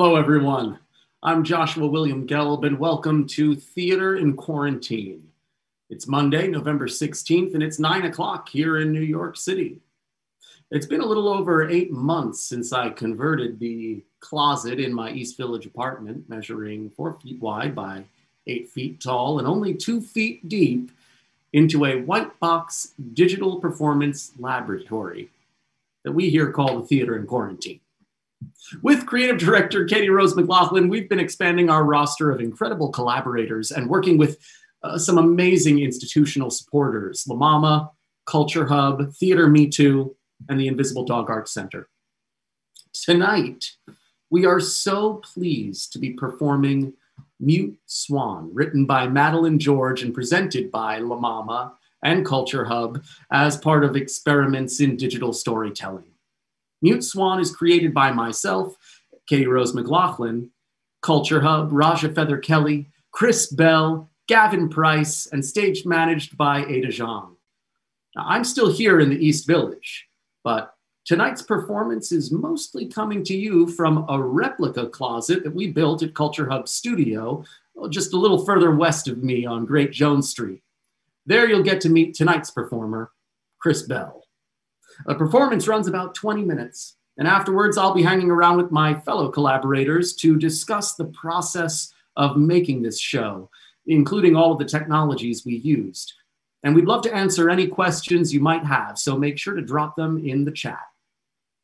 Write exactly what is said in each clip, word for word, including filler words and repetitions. Hello, everyone. I'm Joshua William Gelb, and welcome to Theater in Quarantine. It's Monday, November sixteenth, and it's nine o'clock here in New York City. It's been a little over eight months since I converted the closet in my East Village apartment, measuring four feet wide by eight feet tall and only two feet deep, into a white box digital performance laboratory that we here call the Theater in Quarantine. With creative director Katie Rose McLaughlin, we've been expanding our roster of incredible collaborators and working with uh, some amazing institutional supporters, La Mama, Culture Hub, Theater Me Too, and the Invisible Dog Art Center. Tonight, we are so pleased to be performing Mute Swan, written by Madeleine George and presented by La Mama and Culture Hub as part of Experiments in Digital Storytelling. Mute Swan is created by myself, Katie Rose McLaughlin, Culture Hub, Raja Feather Kelly, Chris Bell, Gavin Price, and stage managed by Ada Zhang. Now, I'm still here in the East Village, but tonight's performance is mostly coming to you from a replica closet that we built at Culture Hub Studio, just a little further west of me on Great Jones Street. There you'll get to meet tonight's performer, Chris Bell. A performance runs about twenty minutes, and afterwards I'll be hanging around with my fellow collaborators to discuss the process of making this show, including all of the technologies we used. And we'd love to answer any questions you might have, so make sure to drop them in the chat.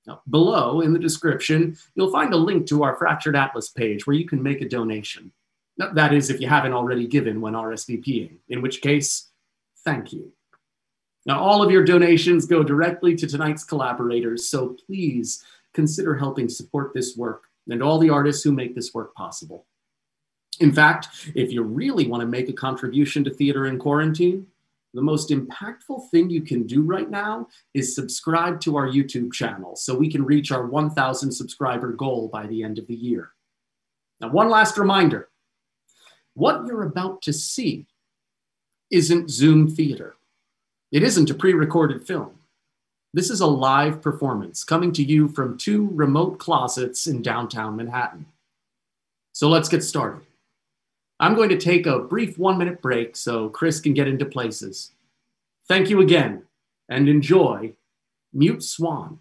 Now, below in the description, you'll find a link to our Fractured Atlas page where you can make a donation. Now, that is, if you haven't already given when R S V P ing, in which case, thank you. Now, all of your donations go directly to tonight's collaborators, so please consider helping support this work and all the artists who make this work possible. In fact, if you really want to make a contribution to Theater in Quarantine, the most impactful thing you can do right now is subscribe to our YouTube channel so we can reach our one thousand subscriber goal by the end of the year. Now, one last reminder. What you're about to see isn't Zoom theater. It isn't a pre-recorded film. This is a live performance coming to you from two remote closets in downtown Manhattan. So let's get started. I'm going to take a brief one-minute break so Chris can get into places. Thank you again, and enjoy Mute Swan.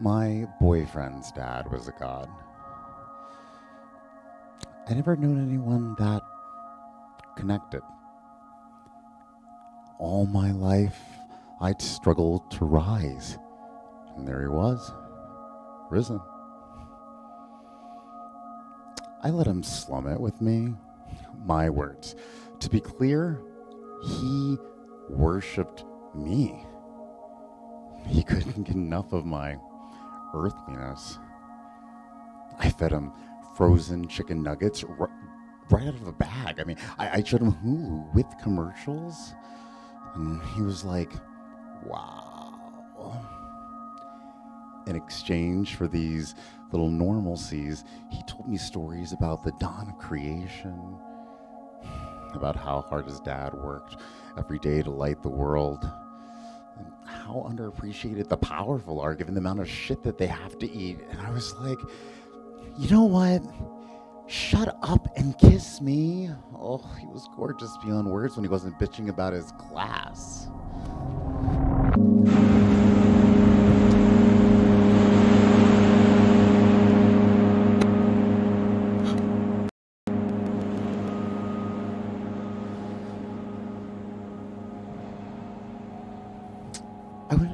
My boyfriend's dad was a god. I never known anyone that connected. All my life, I'd struggled to rise. And there he was, risen. I let him slum it with me. My words. To be clear, he worshipped me. He couldn't get enough of my earthliness. I fed him frozen chicken nuggets r right out of a bag. I mean, I, I showed him Hulu with commercials, and he was like, wow. In exchange for these little normalcies, he told me stories about the dawn of creation, about how hard his dad worked every day to light the world, and how underappreciated the powerful are given the amount of shit that they have to eat. And I was like, you know what? Shut up and kiss me. Oh, he was gorgeous beyond words when he wasn't bitching about his class.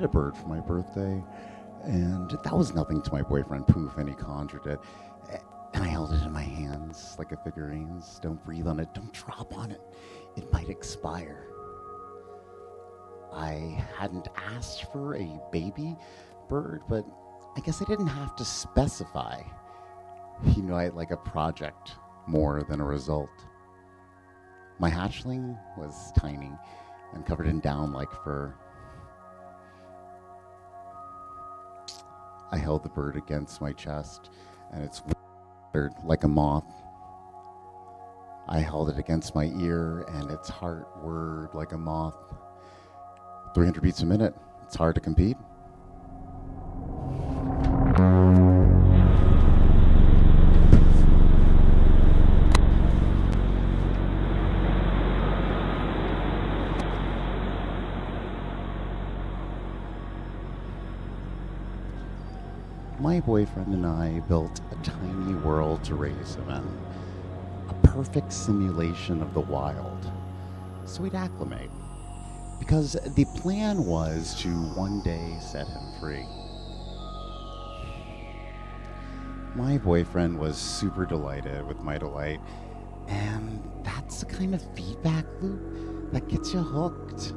A bird for my birthday, and that was nothing to my boyfriend Poof, and he conjured it, and I held it in my hands like a figurine. Don't breathe on it, don't drop on it, it might expire. I hadn't asked for a baby bird, but I guess I didn't have to specify. You know, I like a project more than a result. My hatchling was tiny and covered in down like fur. I held the bird against my chest, and its wings fluttered like a moth. I held it against my ear, and its heart whirred like a moth. three hundred beats a minute, it's hard to compete. My boyfriend and I built a tiny world to raise him in, a perfect simulation of the wild, so he'd acclimate, because the plan was to one day set him free. My boyfriend was super delighted with my delight, and that's the kind of feedback loop that gets you hooked.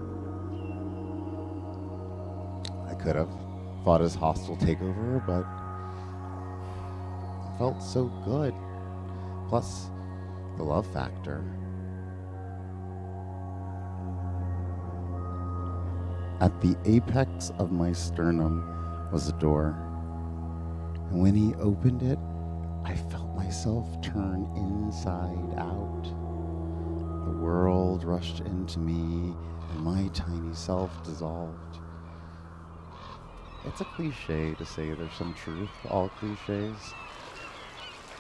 I could have fought his hostile takeover, but it felt so good. Plus, the love factor. At the apex of my sternum was a door, and when he opened it, I felt myself turn inside out. The world rushed into me, and my tiny self dissolved. It's a cliche to say there's some truth to all cliches.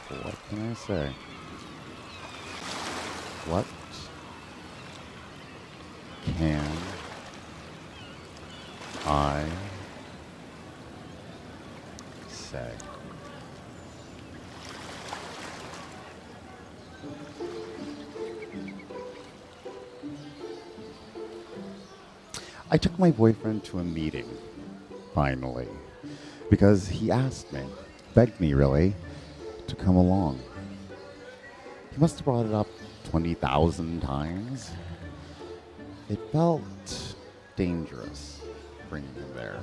What can I say? What can I say? I took my boyfriend to a meeting. Finally, because he asked me, begged me really, to come along. He must have brought it up twenty thousand times. It felt dangerous bringing him there,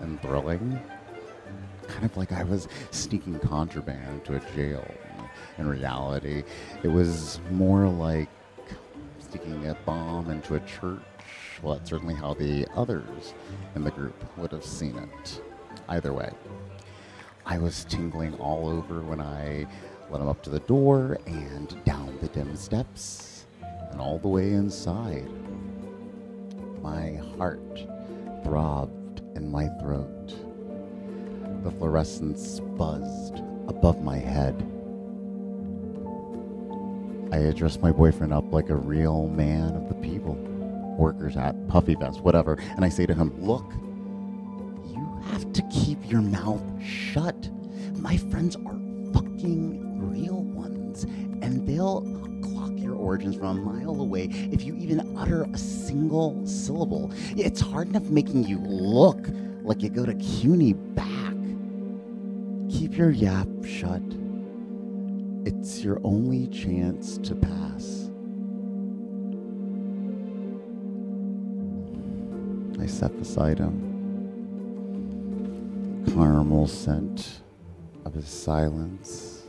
and thrilling, kind of like I was sneaking contraband to a jail. In reality, it was more like sticking a bomb into a church. Well, that's certainly how the others in the group would have seen it. Either way, I was tingling all over when I let him up to the door and down the dim steps and all the way inside. My heart throbbed in my throat. The fluorescence buzzed above my head. I dressed my boyfriend up like a real man of the people. Workers at Puffy Vest, whatever, and I say to him, look, you have have to keep your mouth shut. My friends are fucking real ones, and they'll clock your origins from a mile away if you even utter a single syllable. It's hard enough making you look like you go to CUNY back. Keep your yap shut. It's your only chance to pass. I sat beside him, caramel scent of his silence.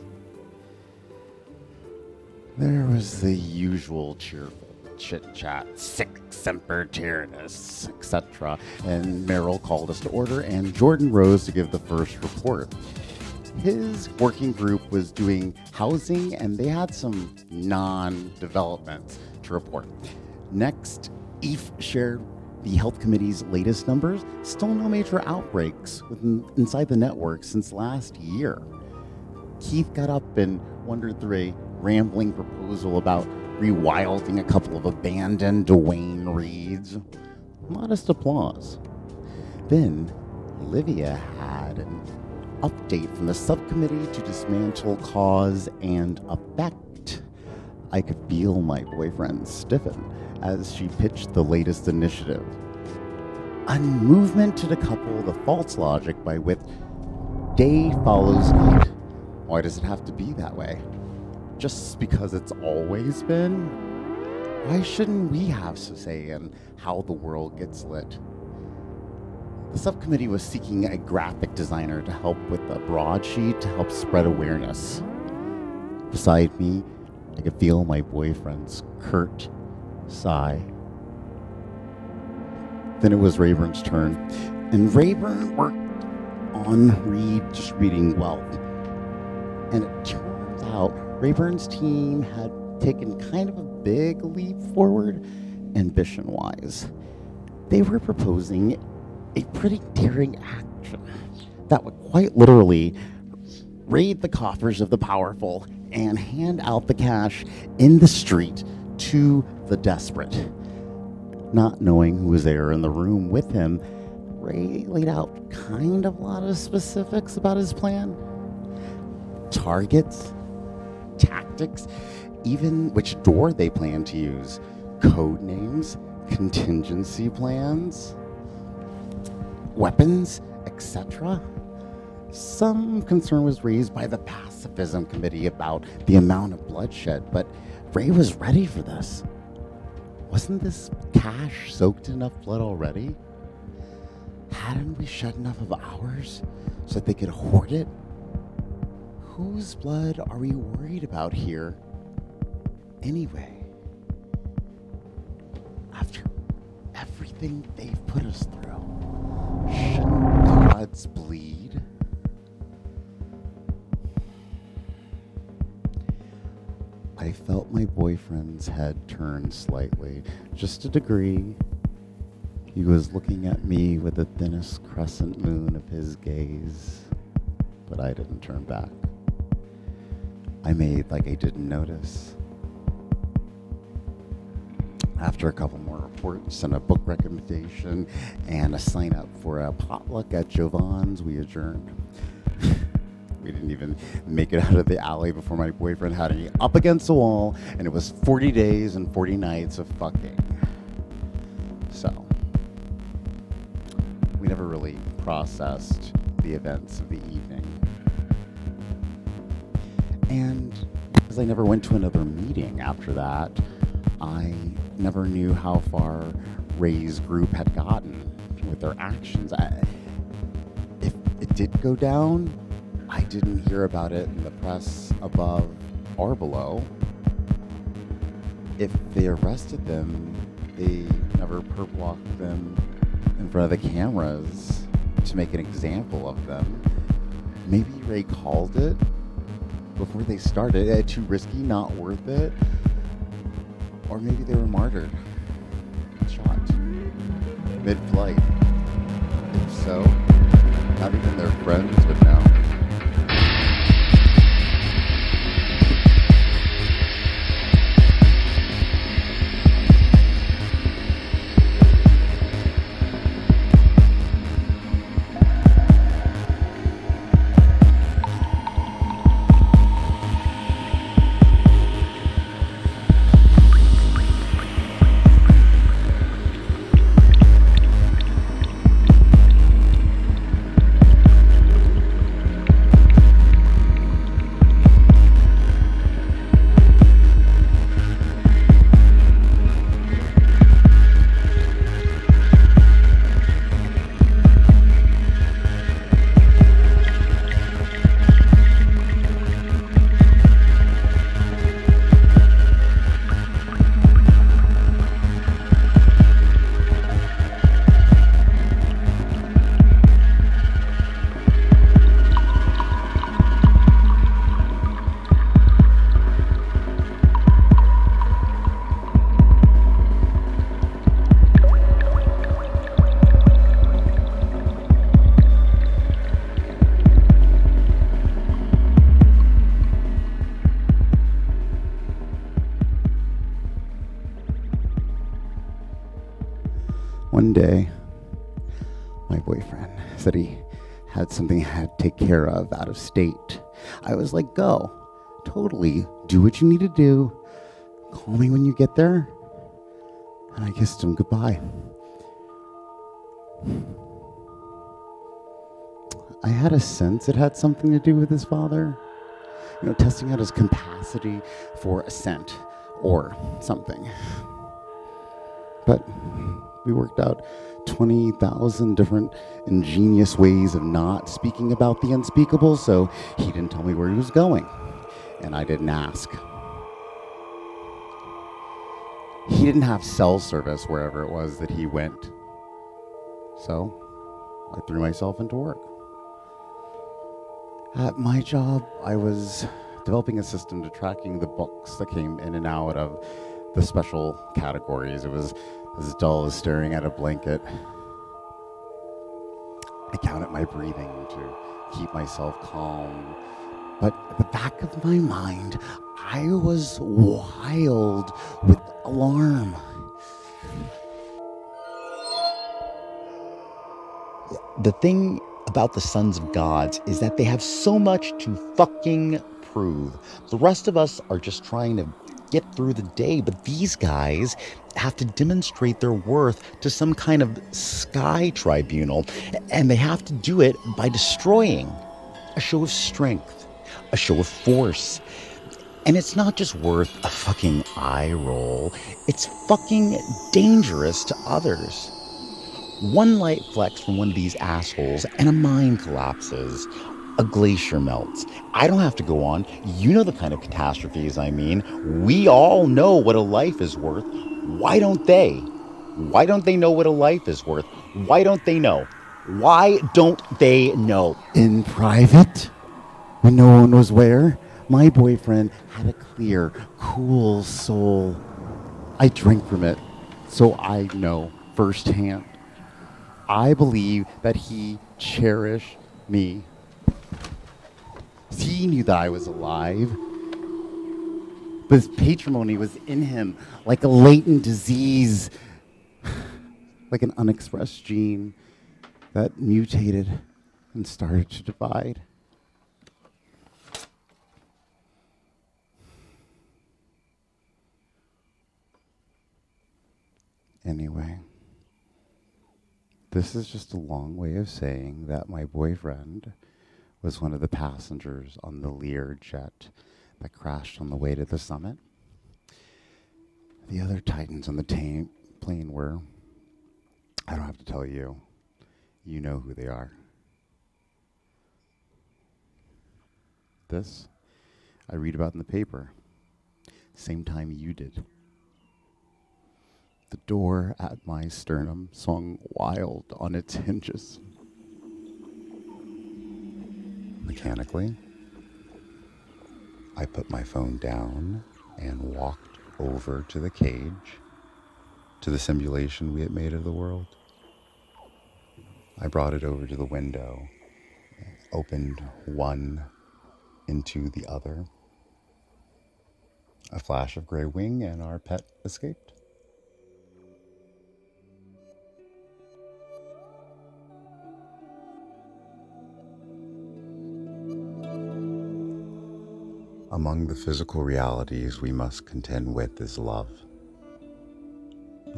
There was the usual cheerful chit-chat, sic semper tyrannis, et cetera. And Merrill called us to order, and Jordan rose to give the first report. His working group was doing housing, and they had some non-developments to report. Next, E F shared the health committee's latest numbers. Still no major outbreaks within, inside the network since last year. Keith got up and wandered through a rambling proposal about rewilding a couple of abandoned Duane Reeds. Modest applause. Then, Olivia had an update from the subcommittee to dismantle cause and effect. I could feel my boyfriend stiffen as she pitched the latest initiative. A movement to decouple the false logic by which day follows night. Why does it have to be that way? Just because it's always been? Why shouldn't we have some say in how the world gets lit? The subcommittee was seeking a graphic designer to help with a broadsheet to help spread awareness. Beside me, I could feel my boyfriend's curt sigh. Then it was Rayburn's turn, and Rayburn worked on redistributing wealth. And it turns out Rayburn's team had taken kind of a big leap forward, ambition-wise. They were proposing a pretty daring action that would quite literally raid the coffers of the powerful and hand out the cash in the street to the desperate. Not knowing who was there in the room with him, Ray laid out kind of a lot of specifics about his plan. Targets, tactics, even which door they plan to use, code names, contingency plans, weapons, et cetera. Some concern was raised by the pacifism committee about the amount of bloodshed, but Ray was ready for this. Wasn't this cash soaked enough blood already? Hadn't we shed enough of ours so that they could hoard it? Whose blood are we worried about here anyway? After everything they've put us through, shouldn't gods bleed? I felt my boyfriend's head turn slightly, just a degree. He was looking at me with the thinnest crescent moon of his gaze, but I didn't turn back. I made like I didn't notice. After a couple more reports and a book recommendation and a sign up for a potluck at Jovan's, we adjourned. We didn't even make it out of the alley before my boyfriend had me up against the wall, and it was forty days and forty nights of fucking. So, we never really processed the events of the evening. And because I never went to another meeting after that, I never knew how far Ray's group had gotten with their actions. I, if it did go down, I didn't hear about it in the press above or below. If they arrested them, they never perp-walked them in front of the cameras to make an example of them. Maybe Ray called it before they started. Eh, too risky, not worth it. Or maybe they were martyred, shot, mid-flight. If so, not even their friends would know. One day, my boyfriend said he had something I had to take care of out of state. I was like, go, totally, do what you need to do. Call me when you get there. And I kissed him goodbye. I had a sense it had something to do with his father. You know, testing out his capacity for assent or something. But we worked out twenty thousand different ingenious ways of not speaking about the unspeakable, so he didn't tell me where he was going, and I didn't ask. He didn't have cell service wherever it was that he went, so I threw myself into work. At my job, I was developing a system to tracking the books that came in and out of the special categories. It was as dull as staring at a blanket. I counted my breathing to keep myself calm. But at the back of my mind, I was wild with alarm. The thing about the sons of gods is that they have so much to fucking prove. The rest of us are just trying to get through the day, but these guys have to demonstrate their worth to some kind of sky tribunal, and they have to do it by destroying. A show of strength, a show of force. And it's not just worth a fucking eye roll, it's fucking dangerous to others. One light flex from one of these assholes and a mine collapses. A glacier melts. I don't have to go on. You know the kind of catastrophes I mean. We all know what a life is worth. Why don't they? Why don't they know what a life is worth? Why don't they know? Why don't they know? In private, when no one was where, my boyfriend had a clear, cool soul. I drink from it, so I know firsthand. I believe that he cherished me. He knew that I was alive. But his patrimony was in him, like a latent disease, like an unexpressed gene that mutated and started to divide. Anyway, this is just a long way of saying that my boyfriend was one of the passengers on the Lear jet that crashed on the way to the summit. The other titans on the plane were, I don't have to tell you, you know who they are. This, I read about in the paper, same time you did. The door at my sternum swung wild on its hinges. Mechanically, I put my phone down and walked over to the cage, to the simulation we had made of the world. I brought it over to the window, opened one into the other. A flash of gray wing and our pet escaped. Among the physical realities we must contend with is love.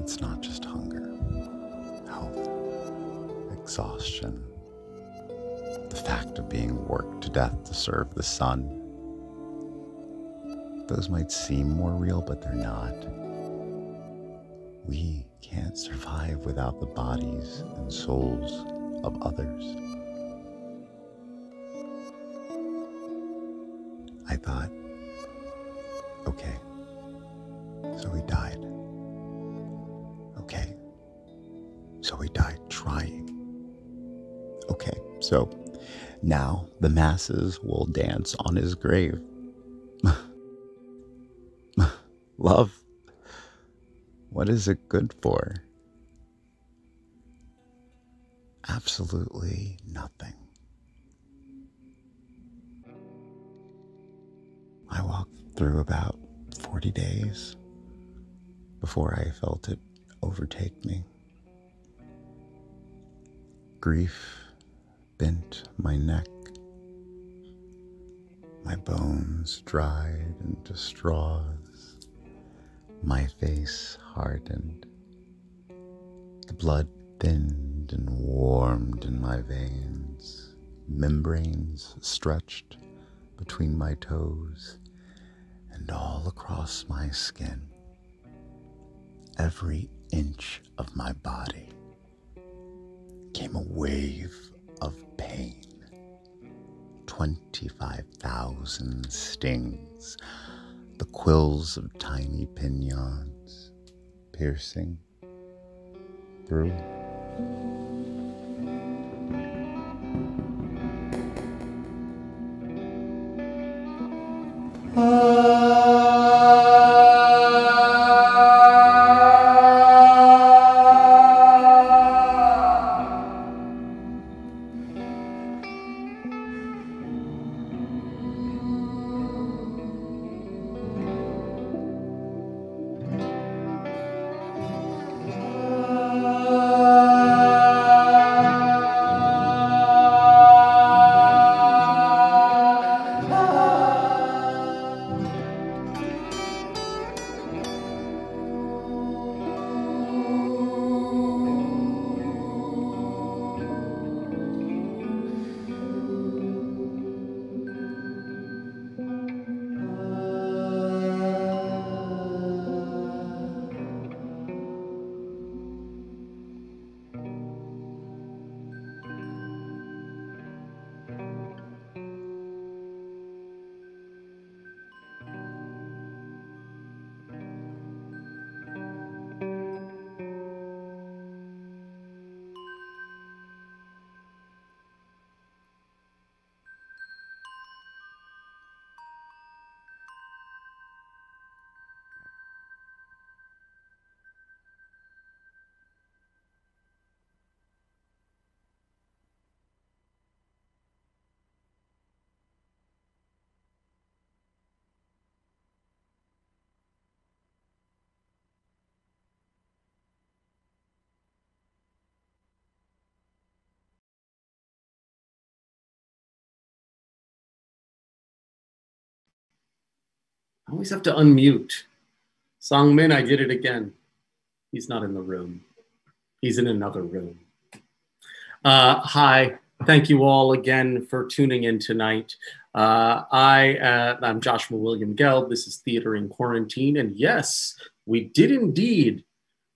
It's not just hunger, health, exhaustion, the fact of being worked to death to serve the sun. Those might seem more real, but they're not. We can't survive without the bodies and souls of others. I thought, okay, so he died. Okay, so he died trying. Okay, so now the masses will dance on his grave. Love, what is it good for? Absolutely nothing. I walked through about forty days before I felt it overtake me. Grief bent my neck. My bones dried into straws. My face hardened. The blood thinned and warmed in my veins. Membranes stretched between my toes and all across my skin. Every inch of my body came a wave of pain. twenty-five thousand stings, the quills of tiny pinions piercing through. I always have to unmute. Sungmin, I did it again. He's not in the room. He's in another room. Uh, hi, thank you all again for tuning in tonight. Uh, I, uh, I'm Joshua William Gelb. This is Theater in Quarantine. And yes, we did indeed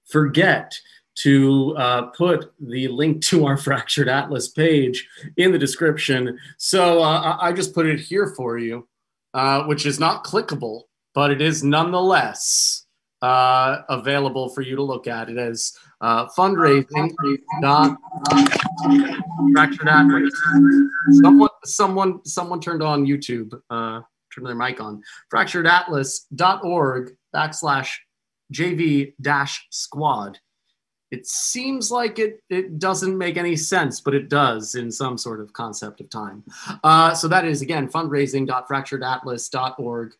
forget to uh, put the link to our Fractured Atlas page in the description. So uh, I just put it here for you. Uh, which is not clickable, but it is nonetheless uh, available for you to look at. It is uh, fundraising. Not, uh, fractured atlas. Someone, someone, someone turned on YouTube. Uh, turned their mic on. fractured atlas dot org backslash J V dash squad. It seems like it, it doesn't make any sense, but it does in some sort of concept of time. Uh, so that is, again, fundraising dot fractured atlas dot org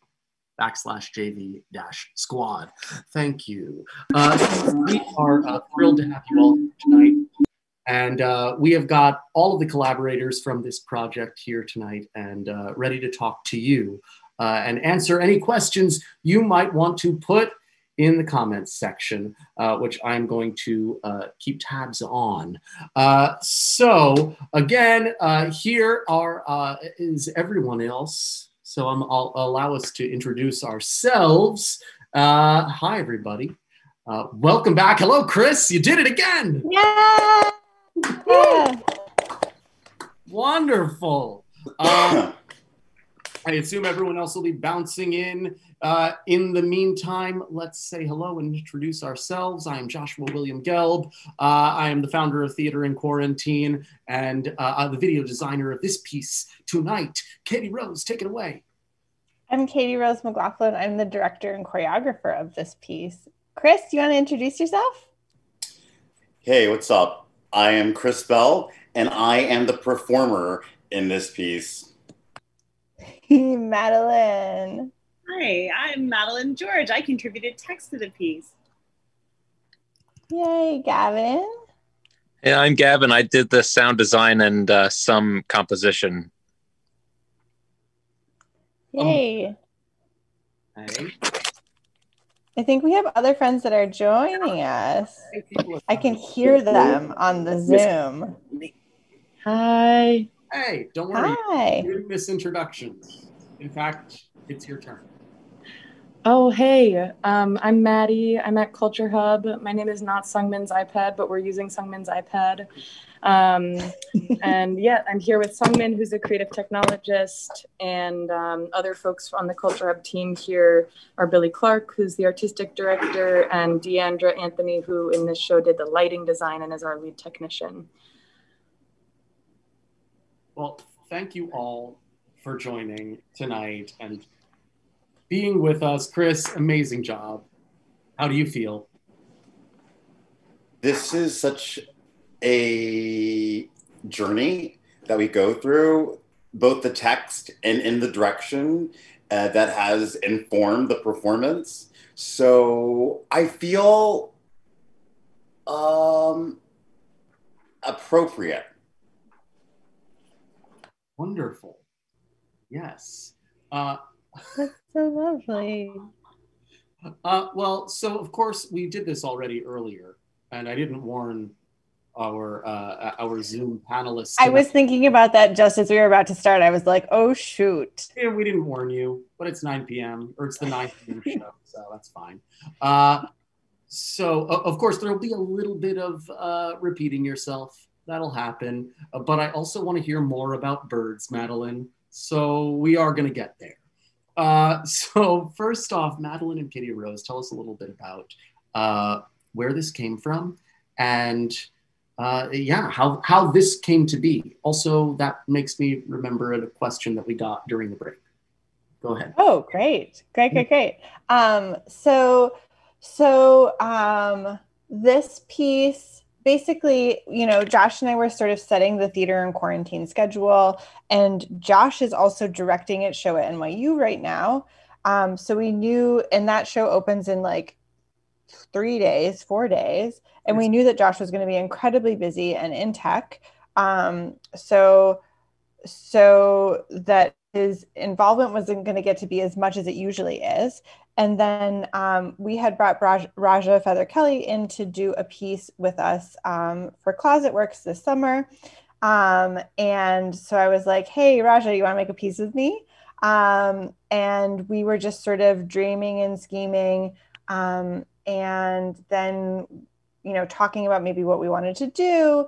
backslash J V dash squad. Thank you. Uh, so we are uh, thrilled to have you all here tonight. And uh, we have got all of the collaborators from this project here tonight and uh, ready to talk to you uh, and answer any questions you might want to put in the comments section, uh, which I'm going to uh, keep tabs on. Uh, so again, uh, here are, uh, is everyone else. So I'm, I'll allow us to introduce ourselves. Uh, hi, everybody. Uh, welcome back. Hello, Chris. You did it again. Yeah. Yeah. Wonderful. Uh, I assume everyone else will be bouncing in. Uh, in the meantime, let's say hello and introduce ourselves. I am Joshua William Gelb. Uh, I am the founder of Theatre in Quarantine and uh, the video designer of this piece tonight. Katie Rose, take it away. I'm Katie Rose McLaughlin. I'm the director and choreographer of this piece. Chris, do you want to introduce yourself? Hey, what's up? I am Chris Bell, and I am the performer in this piece. Madeleine. Hi, I'm Madeleine George. I contributed text to the piece. Yay, Gavin. Yeah, I'm Gavin. I did the sound design and uh, some composition. Yay. Oh. Hey. I think we have other friends that are joining us. I can hear them on the Zoom. Hi. Hey, don't worry. Hi. You're in misintroductions. In fact, it's your turn. Oh, hey, um, I'm Maddie. I'm at Culture Hub. My name is not Sungmin's iPad, but we're using Sungmin's iPad. Um, and yeah, I'm here with Sungmin, who's a creative technologist, and um, other folks on the Culture Hub team here are Billy Clark, who's the artistic director, and Deandra Anthony, who in this show did the lighting design and is our lead technician. Well, thank you all for joining tonight and being with us. Chris, amazing job. How do you feel? This is such a journey that we go through, both the text and in the direction uh, that has informed the performance. So I feel um, appropriate. Wonderful. Yes. Uh, That's so lovely. Uh, well, so of course we did this already earlier, and I didn't warn our uh, our Zoom panelists. Tonight. I was thinking about that just as we were about to start. I was like, oh shoot. Yeah, we didn't warn you, but it's nine p m or it's the nine p m show, so that's fine. Uh, so uh, of course there'll be a little bit of uh, repeating yourself. That'll happen. Uh, but I also want to hear more about birds, Madeleine. So we are going to get there. Uh, so first off, Madeleine and Katie Rose, tell us a little bit about uh, where this came from and uh, yeah, how, how this came to be. Also, that makes me remember a question that we got during the break. Go ahead. Oh, great. Great, great, great. Um, so so um, this piece, basically, you know, Josh and I were sort of setting the Theater in Quarantine schedule, and Josh is also directing a show at N Y U right now. Um, so we knew, and that show opens in like three days, four days, and we knew that Josh was going to be incredibly busy and in tech. Um, so, so that his involvement wasn't going to get to be as much as it usually is. And then um, we had brought Raja Feather Kelly in to do a piece with us um, for Closet Works this summer. Um, and so I was like, hey, Raja, you wanna make a piece with me? Um, and we were just sort of dreaming and scheming um, and then, you know, talking about maybe what we wanted to do.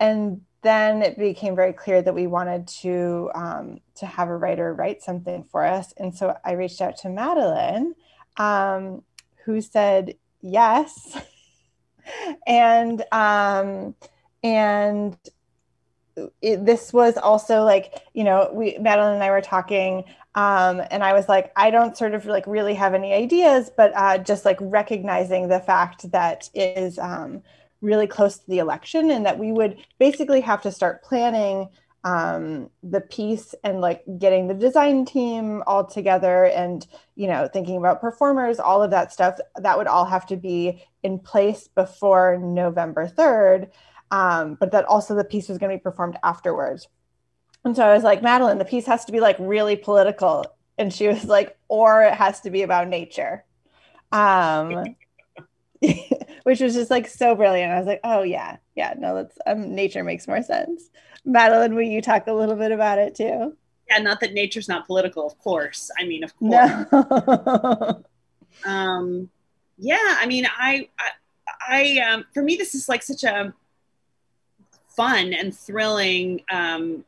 And then it became very clear that we wanted to, um, to have a writer write something for us. And so I reached out to Madeleine, um, who said yes, and um, and it, this was also like, you know, we Madeleine and I were talking, um, and I was like, I don't sort of like really have any ideas, but uh, just like recognizing the fact that it is um, really close to the election, and that we would basically have to start planning um, the piece and like getting the design team all together and, you know, thinking about performers, all of that stuff, that would all have to be in place before November third. Um, but that also the piece was going to be performed afterwards. And so I was like, Madeleine, the piece has to be like really political. And she was like, or it has to be about nature. Um, which was just like so brilliant. I was like, oh yeah, yeah, no, that's um, nature makes more sense. Madeleine, will you talk a little bit about it too? Yeah, not that nature's not political, of course. I mean, of course. No. um, yeah, I mean, I, I, I um, for me, this is like such a fun and thrilling um,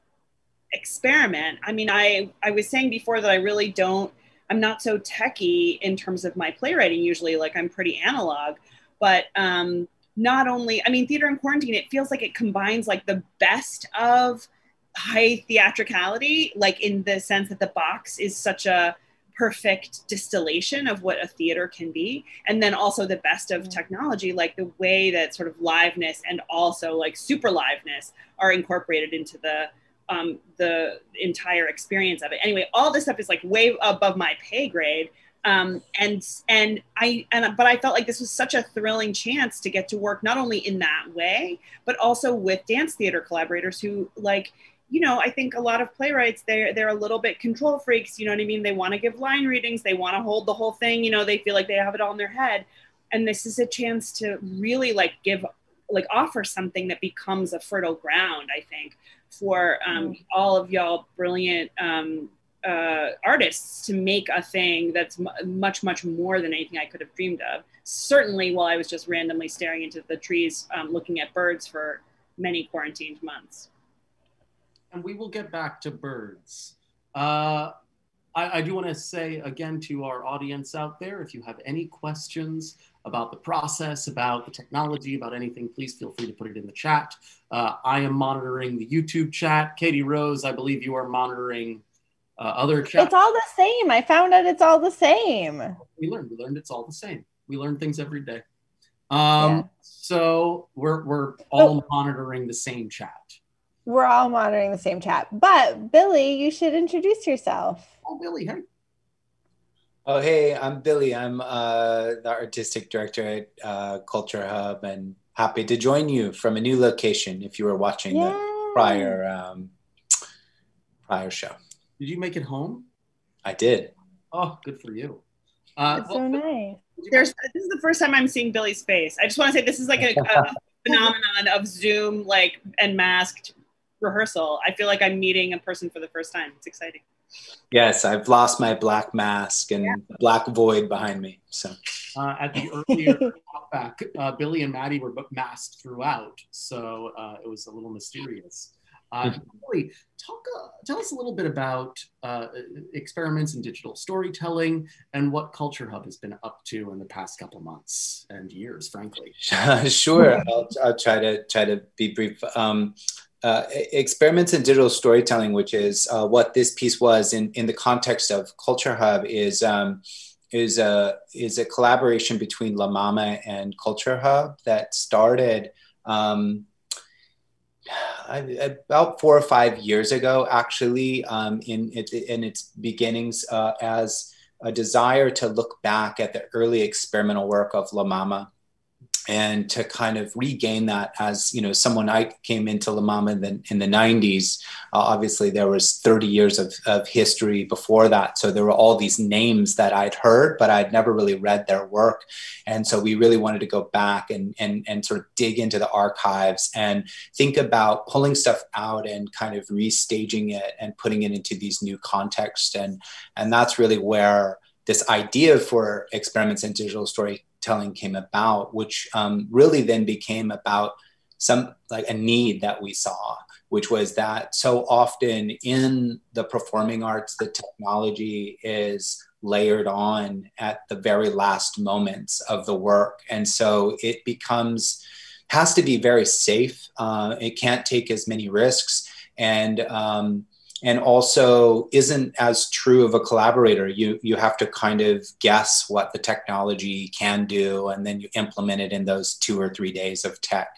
experiment. I mean, I, I was saying before that I really don't, I'm not so techie in terms of my playwriting usually, like I'm pretty analog, but um, not only, I mean, Theater in Quarantine, it feels like it combines like the best of high theatricality, like in the sense that the box is such a perfect distillation of what a theater can be. And then also the best of technology, like the way that sort of liveness and also like super liveness are incorporated into the Um, the entire experience of it. Anyway, all this stuff is like way above my pay grade. Um, and and I and but I felt like this was such a thrilling chance to get to work not only in that way, but also with dance theater collaborators who, like, you know, I think a lot of playwrights, they're, they're a little bit control freaks, you know what I mean? They want to give line readings, they want to hold the whole thing, you know, they feel like they have it all in their head. And this is a chance to really like give, like offer something that becomes a fertile ground, I think, for um, all of y'all brilliant um, uh, artists to make a thing that's much, much more than anything I could have dreamed of. Certainly while I was just randomly staring into the trees, um, looking at birds for many quarantined months. And we will get back to birds. Uh, I, I do want to say again to our audience out there, if you have any questions about the process, about the technology, about anything, please feel free to put it in the chat. Uh, I am monitoring the YouTube chat. Katie Rose, I believe you are monitoring uh, other chats. It's all the same. I found out it's all the same. We learned, we learned it's all the same. We learn things every day. Um, yeah. So we're, we're all oh. monitoring the same chat. We're all monitoring the same chat, but Billy, you should introduce yourself. Oh, Billy, hey. Oh, hey, I'm Billy. I'm uh, the artistic director at uh, Culture Hub, and happy to join you from a new location if you were watching Yay. the prior, um, prior show. Did you make it home? I did. Oh, good for you. Uh, That's well, so nice. There's, this is the first time I'm seeing Billy's face. I just want to say this is like a, a phenomenon of Zoom like and masked rehearsal. I feel like I'm meeting a person for the first time. It's exciting. Yes, I've lost my black mask and yeah. the black void behind me. So uh, at the earlier talkback, uh, Billy and Maddie were masked throughout, so uh, it was a little mysterious. Uh, Billy, talk, uh, tell us a little bit about uh, experiments in digital storytelling and what Culture Hub has been up to in the past couple months and years, frankly. Sure, I'll, I'll try to try to be brief. Um, Uh, Experiments in Digital Storytelling, which is uh, what this piece was in, in the context of Culture Hub, is um, is a is a collaboration between La Mama and Culture Hub that started um, about four or five years ago, actually, um, in it, in its beginnings uh, as a desire to look back at the early experimental work of La Mama, and to kind of regain that as, you know, someone I came into La Mama in the, in the nineties, uh, obviously there was thirty years of, of history before that. So there were all these names that I'd heard, but I'd never really read their work. And so we really wanted to go back and, and, and sort of dig into the archives and think about pulling stuff out and kind of restaging it and putting it into these new contexts. And, and that's really where this idea for experiments in digital storytelling came about, which um, really then became about some like a need that we saw, which was that so often in the performing arts, the technology is layered on at the very last moments of the work. And so it becomes, has to be very safe. Uh, it can't take as many risks. And um, and also isn't as true of a collaborator. You, you have to kind of guess what the technology can do, and then you implement it in those two or three days of tech.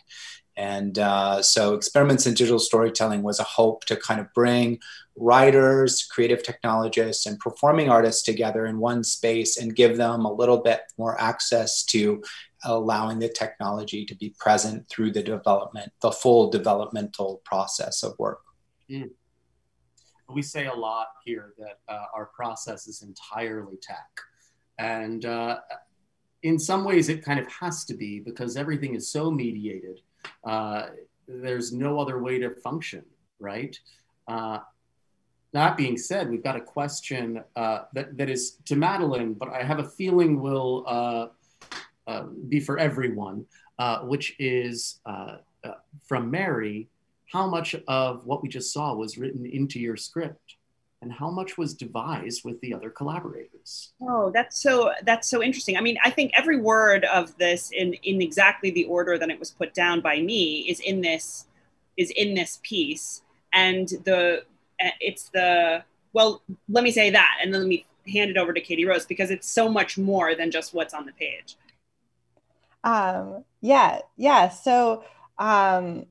And uh, so Experiments in Digital Storytelling was a hope to kind of bring writers, creative technologists, and performing artists together in one space and give them a little bit more access to allowing the technology to be present through the development, the full developmental process of work. Mm. We say a lot here that uh, our process is entirely tech. And uh, in some ways it kind of has to be, because everything is so mediated. Uh, there's no other way to function, right? Uh, that being said, we've got a question uh, that, that is to Madeleine, but I have a feeling will uh, uh, be for everyone, uh, which is uh, uh, from Mary. How much of what we just saw was written into your script, and how much was devised with the other collaborators? Oh, that's so, that's so interesting. I mean, I think every word of this in, in exactly the order that it was put down by me is in this, is in this piece. And the, it's the, well, let me say that, and then let me hand it over to Katie Rose, because it's so much more than just what's on the page. Um, yeah, yeah, so, um,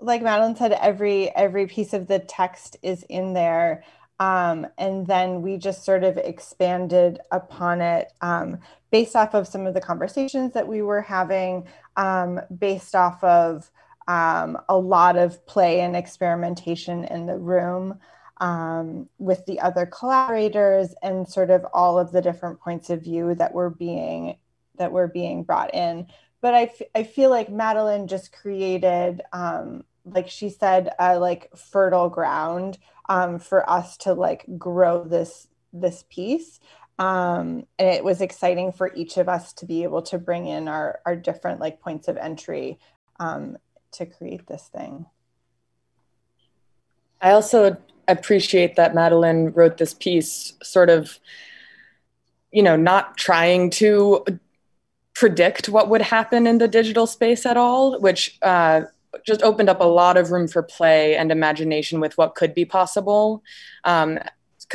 like Madeleine said, every every piece of the text is in there. Um, and then we just sort of expanded upon it um, based off of some of the conversations that we were having, um, based off of um, a lot of play and experimentation in the room um, with the other collaborators, and sort of all of the different points of view that were being that were being brought in. But I, f I feel like Madeleine just created, um, like she said, uh, like fertile ground um, for us to like grow this, this piece. Um, and it was exciting for each of us to be able to bring in our, our different like points of entry um, to create this thing. I also appreciate that Madeleine wrote this piece sort of, you know, not trying to predict what would happen in the digital space at all, which uh, just opened up a lot of room for play and imagination with what could be possible. Because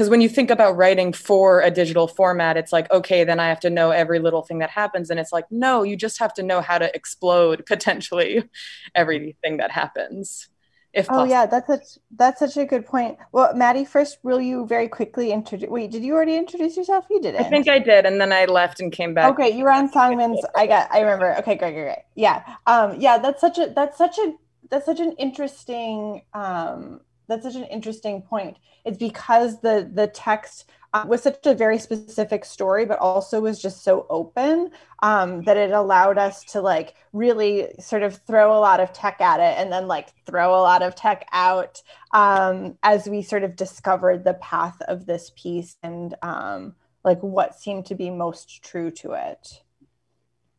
um, when you think about writing for a digital format, it's like, okay, then I have to know every little thing that happens. And it's like, no, you just have to know how to explode potentially everything that happens. If oh, yeah, that's such, that's such a good point. Well, Maddie, first, will you very quickly introduce... Wait, did you already introduce yourself? You didn't. I think I did, and then I left and came back. Okay, you were on Sungmin's... I got... I remember. Okay, great, great, great. Yeah, um, yeah. That's such a. That's such a. That's such an interesting. Um, that's such an interesting point. It's because the the text uh, was such a very specific story, but also was just so open um, that it allowed us to like really sort of throw a lot of tech at it and then like throw a lot of tech out um, as we sort of discovered the path of this piece and um, like what seemed to be most true to it.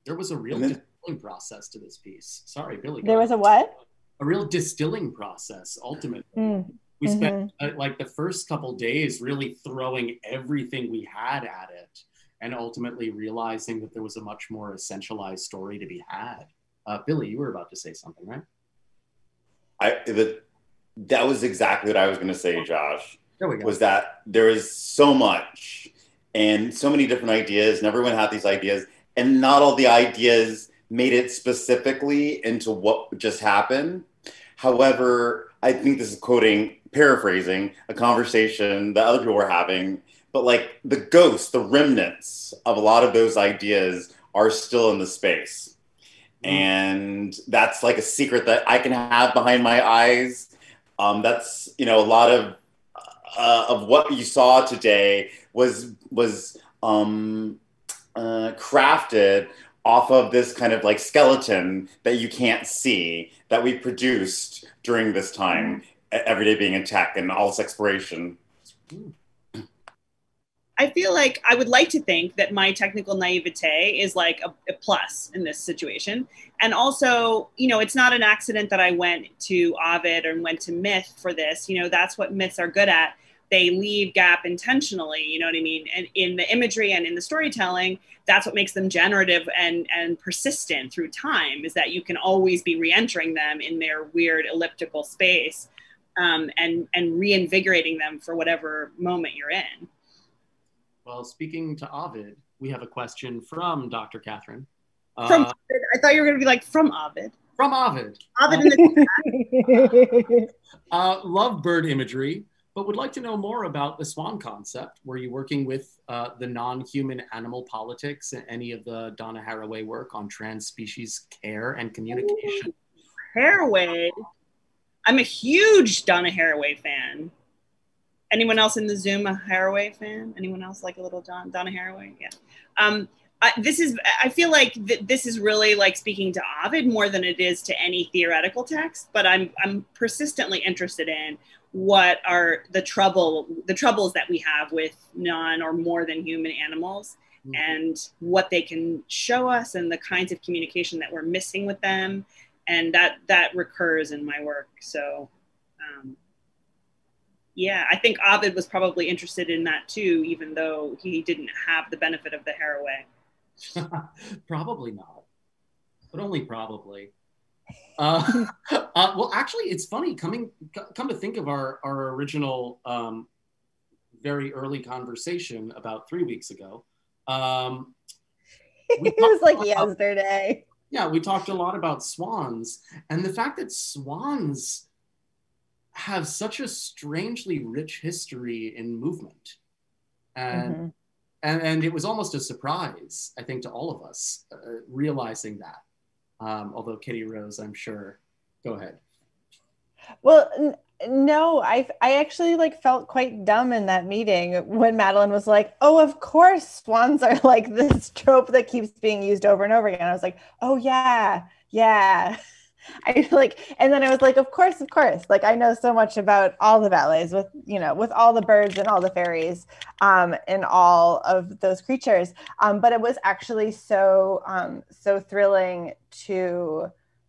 There was a real distilling process to this piece. Sorry, Billy. There was a what? A real distilling process, ultimately. Mm. We spent mm-hmm. uh, like the first couple days really throwing everything we had at it and ultimately realizing that there was a much more essentialized story to be had. Uh, Billy, you were about to say something, right? I, the, that was exactly what I was going to say, Josh, there we go. Was that there is so much and so many different ideas, and everyone had these ideas, and not all the ideas made it specifically into what just happened. However, I think this is quoting, paraphrasing a conversation that other people were having, but like the ghosts, the remnants of a lot of those ideas are still in the space. Mm. And that's like a secret that I can have behind my eyes. Um, that's, you know, a lot of, uh, of what you saw today was, was um, uh, crafted off of this kind of like skeleton that you can't see that we produced during this time, every day being in tech and all this exploration. I feel like I would like to think that my technical naivete is like a, a plus in this situation. And also, you know, it's not an accident that I went to Ovid and went to Myth for this. You know, that's what myths are good at. They leave gap intentionally, you know what I mean? And in the imagery and in the storytelling, that's what makes them generative and, and persistent through time, is that you can always be re-entering them in their weird elliptical space um, and, and reinvigorating them for whatever moment you're in. Well, speaking to Ovid, we have a question from Doctor Catherine. From uh, Ovid? I thought you were gonna be like, from Ovid. From Ovid. Ovid in the uh, love bird imagery, but would like to know more about the swan concept. Were you working with uh, the non-human animal politics and any of the Donna Haraway work on trans-species care and communication? Ooh, Haraway. I'm a huge Donna Haraway fan. Anyone else in the Zoom a Haraway fan? Anyone else like a little Don, Donna Haraway? Yeah. Um, I, this is, I feel like th this is really like speaking to Ovid more than it is to any theoretical text, but I'm, I'm persistently interested in what are the trouble, the troubles that we have with non or more than human animals, mm-hmm. and what they can show us and the kinds of communication that we're missing with them. And that, that recurs in my work. So um, yeah, I think Ovid was probably interested in that too, even though he didn't have the benefit of the Haraway. Probably not, but only probably. Uh, uh, well, actually, it's funny, coming, come to think of our, our original um, very early conversation about three weeks ago. Um, we it was like about, yesterday. Yeah, we talked a lot about swans, and the fact that swans have such a strangely rich history in movement. And, mm-hmm. and, and it was almost a surprise, I think, to all of us, uh, realizing that. Um, although Katie Rose, I'm sure, go ahead. Well, n no, I, I actually like felt quite dumb in that meeting when Madeleine was like, oh, of course, swans are like this trope that keeps being used over and over again. I was like, oh, yeah, yeah. I like, and then I was like, of course, of course. Like, I know so much about all the ballets with, you know, with all the birds and all the fairies um, and all of those creatures. Um, but it was actually so, um, so thrilling to,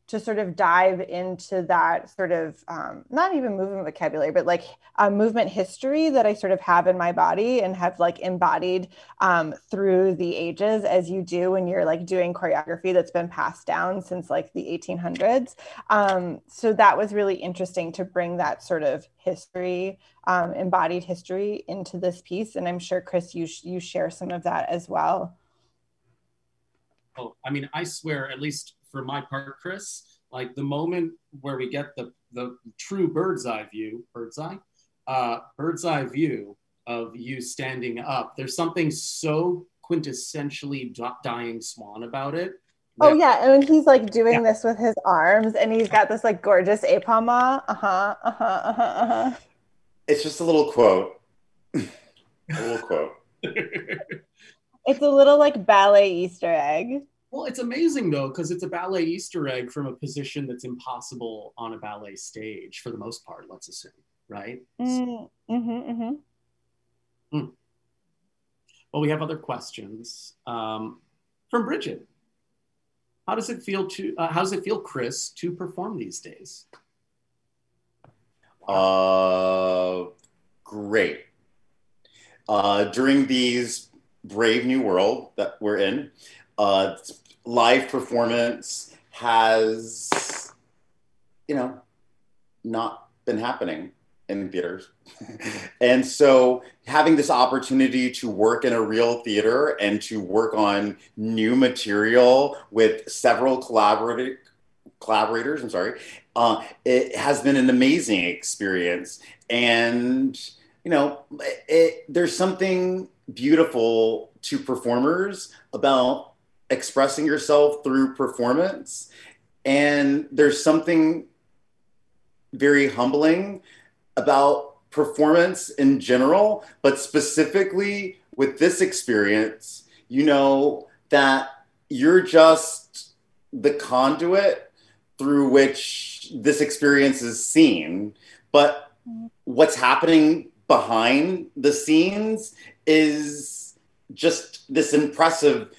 to sort of dive into that sort of, um, not even movement vocabulary, but like a movement history that I sort of have in my body and have like embodied um, through the ages, as you do when you're like doing choreography that's been passed down since like the eighteen hundreds. Um, so that was really interesting to bring that sort of history, um, embodied history into this piece. And I'm sure, Chris, you, sh you share some of that as well. Oh, I mean, I swear, at least for my part, Chris, like the moment where we get the, the true bird's eye view, bird's eye, uh, bird's eye view of you standing up, there's something so quintessentially dying swan about it. Oh yeah, and he's like doing yeah. this with his arms and he's got this like gorgeous apama, uh-huh, uh-huh, uh-huh, uh-huh. It's just a little quote, a little quote. It's a little like ballet Easter egg. Well, it's amazing though, because it's a ballet Easter egg from a position that's impossible on a ballet stage for the most part, let's assume, right? Mm, mm-hmm, mm-hmm. Mm. Well, we have other questions um, from Bridget. How does it feel to, uh, how does it feel, Chris, to perform these days? Uh, great. Uh, during these brave new world that we're in, Uh, live performance has, you know, not been happening in theaters. And so having this opportunity to work in a real theater and to work on new material with several collaborative collaborators, I'm sorry, uh, it has been an amazing experience. And, you know, it, it, there's something beautiful to performers about expressing yourself through performance. And there's something very humbling about performance in general, but specifically with this experience, you know, that you're just the conduit through which this experience is seen. But what's happening behind the scenes is just this impressive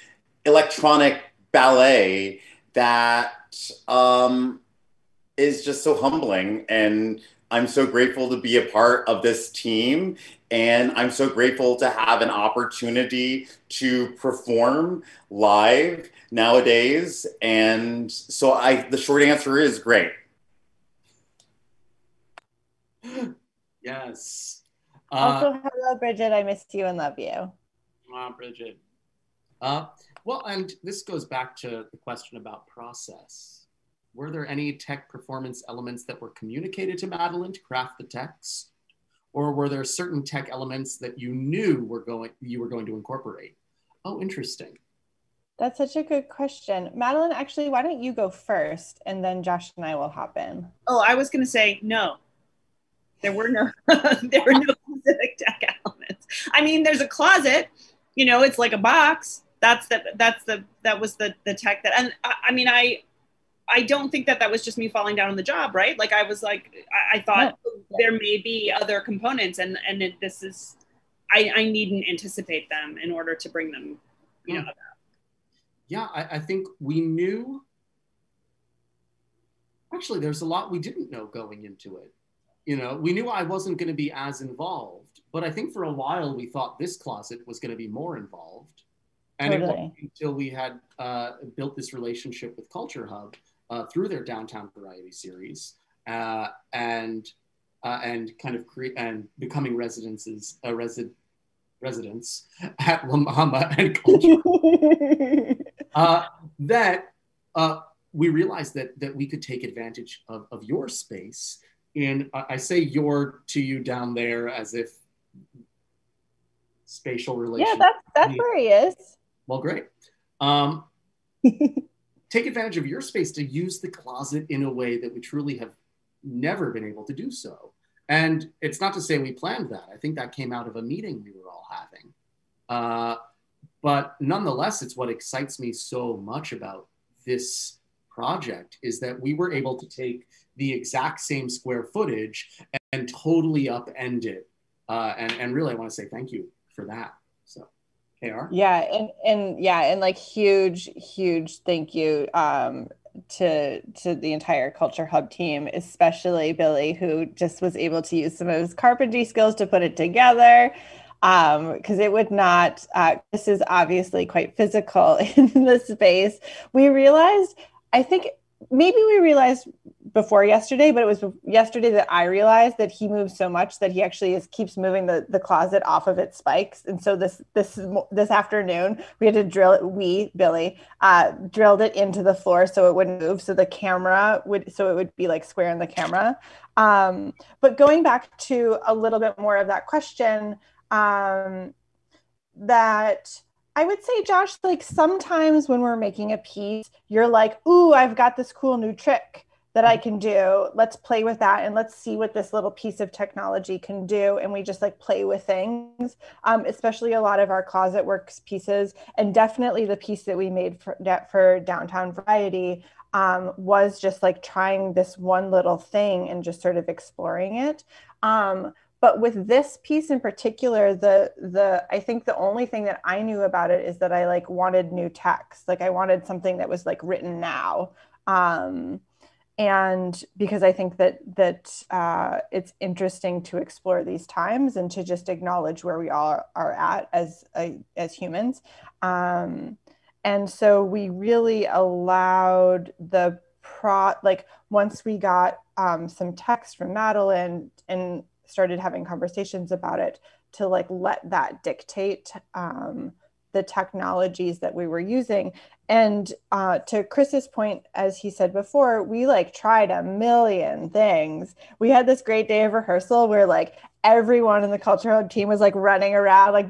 electronic ballet that um, is just so humbling. And I'm so grateful to be a part of this team. And I'm so grateful to have an opportunity to perform live nowadays. And so I, the short answer is great. Yes. Uh, also, hello, Bridget. I missed you and love you. Wow, Bridget. Uh, Well, and this goes back to the question about process. Were there any tech performance elements that were communicated to Madeleine to craft the text? Or were there certain tech elements that you knew were going, you were going to incorporate? Oh, interesting. That's such a good question. Madeleine, actually, why don't you go first and then Josh and I will hop in. Oh, I was gonna say no. There were no, there were no specific tech elements. I mean, there's a closet, you know, it's like a box. That's the, that's the, that was the, the tech that, and I, I mean, I, I don't think that that was just me falling down on the job, right? Like I was like, I, I thought no. there may be other components and, and it, this is, I, I needn't anticipate them in order to bring them, you know. Yeah, I, I think we knew, actually there's a lot we didn't know going into it. You know, we knew I wasn't going to be as involved, but I think for a while we thought this closet was going to be more involved. And totally. It wasn't until we had uh, built this relationship with Culture Hub uh, through their Downtown Variety series uh, and uh, and kind of cre and becoming residences uh, resi residents at La Mama and Culture Hub, uh, that uh, we realized that that we could take advantage of, of your space And I say your to you down there as if spatial relations. Yeah, that's, that's where he is. Well, great. Um, take advantage of your space to use the closet in a way that we truly have never been able to do so. And it's not to say we planned that. I think that came out of a meeting we were all having. Uh, but nonetheless, it's what excites me so much about this project is that we were able to take the exact same square footage and totally upend it. Uh, and, and really, I want to say thank you for that. So, K R? Yeah, and, and yeah, and like huge, huge thank you um, to to the entire Culture Hub team, especially Billy, who just was able to use some of his carpentry skills to put it together. Um, cause it would not, uh, this is obviously quite physical in the space. We realized, I think maybe we realized before yesterday, but it was yesterday that I realized that he moves so much that he actually is keeps moving the, the closet off of its spikes. And so this, this, this afternoon we had to drill it. We, Billy, uh, drilled it into the floor so it wouldn't move. So the camera would, so it would be like square in the camera. Um, but going back to a little bit more of that question, Um, that I would say, Josh, like sometimes when we're making a piece, you're like, ooh, I've got this cool new trick that I can do. Let's play with that. And let's see what this little piece of technology can do. And we just like play with things, um, especially a lot of our Closet Works pieces. And definitely the piece that we made for, for Downtown Variety um, was just like trying this one little thing and just sort of exploring it. Um, But with this piece in particular, the the I think the only thing that I knew about it is that I like wanted new text. Like I wanted something that was like written now. Um, and because I think that that uh, it's interesting to explore these times and to just acknowledge where we all are at as uh, as humans. Um, and so we really allowed the pro like once we got um, some text from Madeleine and started having conversations about it to like let that dictate um, the technologies that we were using. And uh, to Chris's point, as he said before, we like tried a million things. We had this great day of rehearsal where like everyone in the cultural team was like running around. Like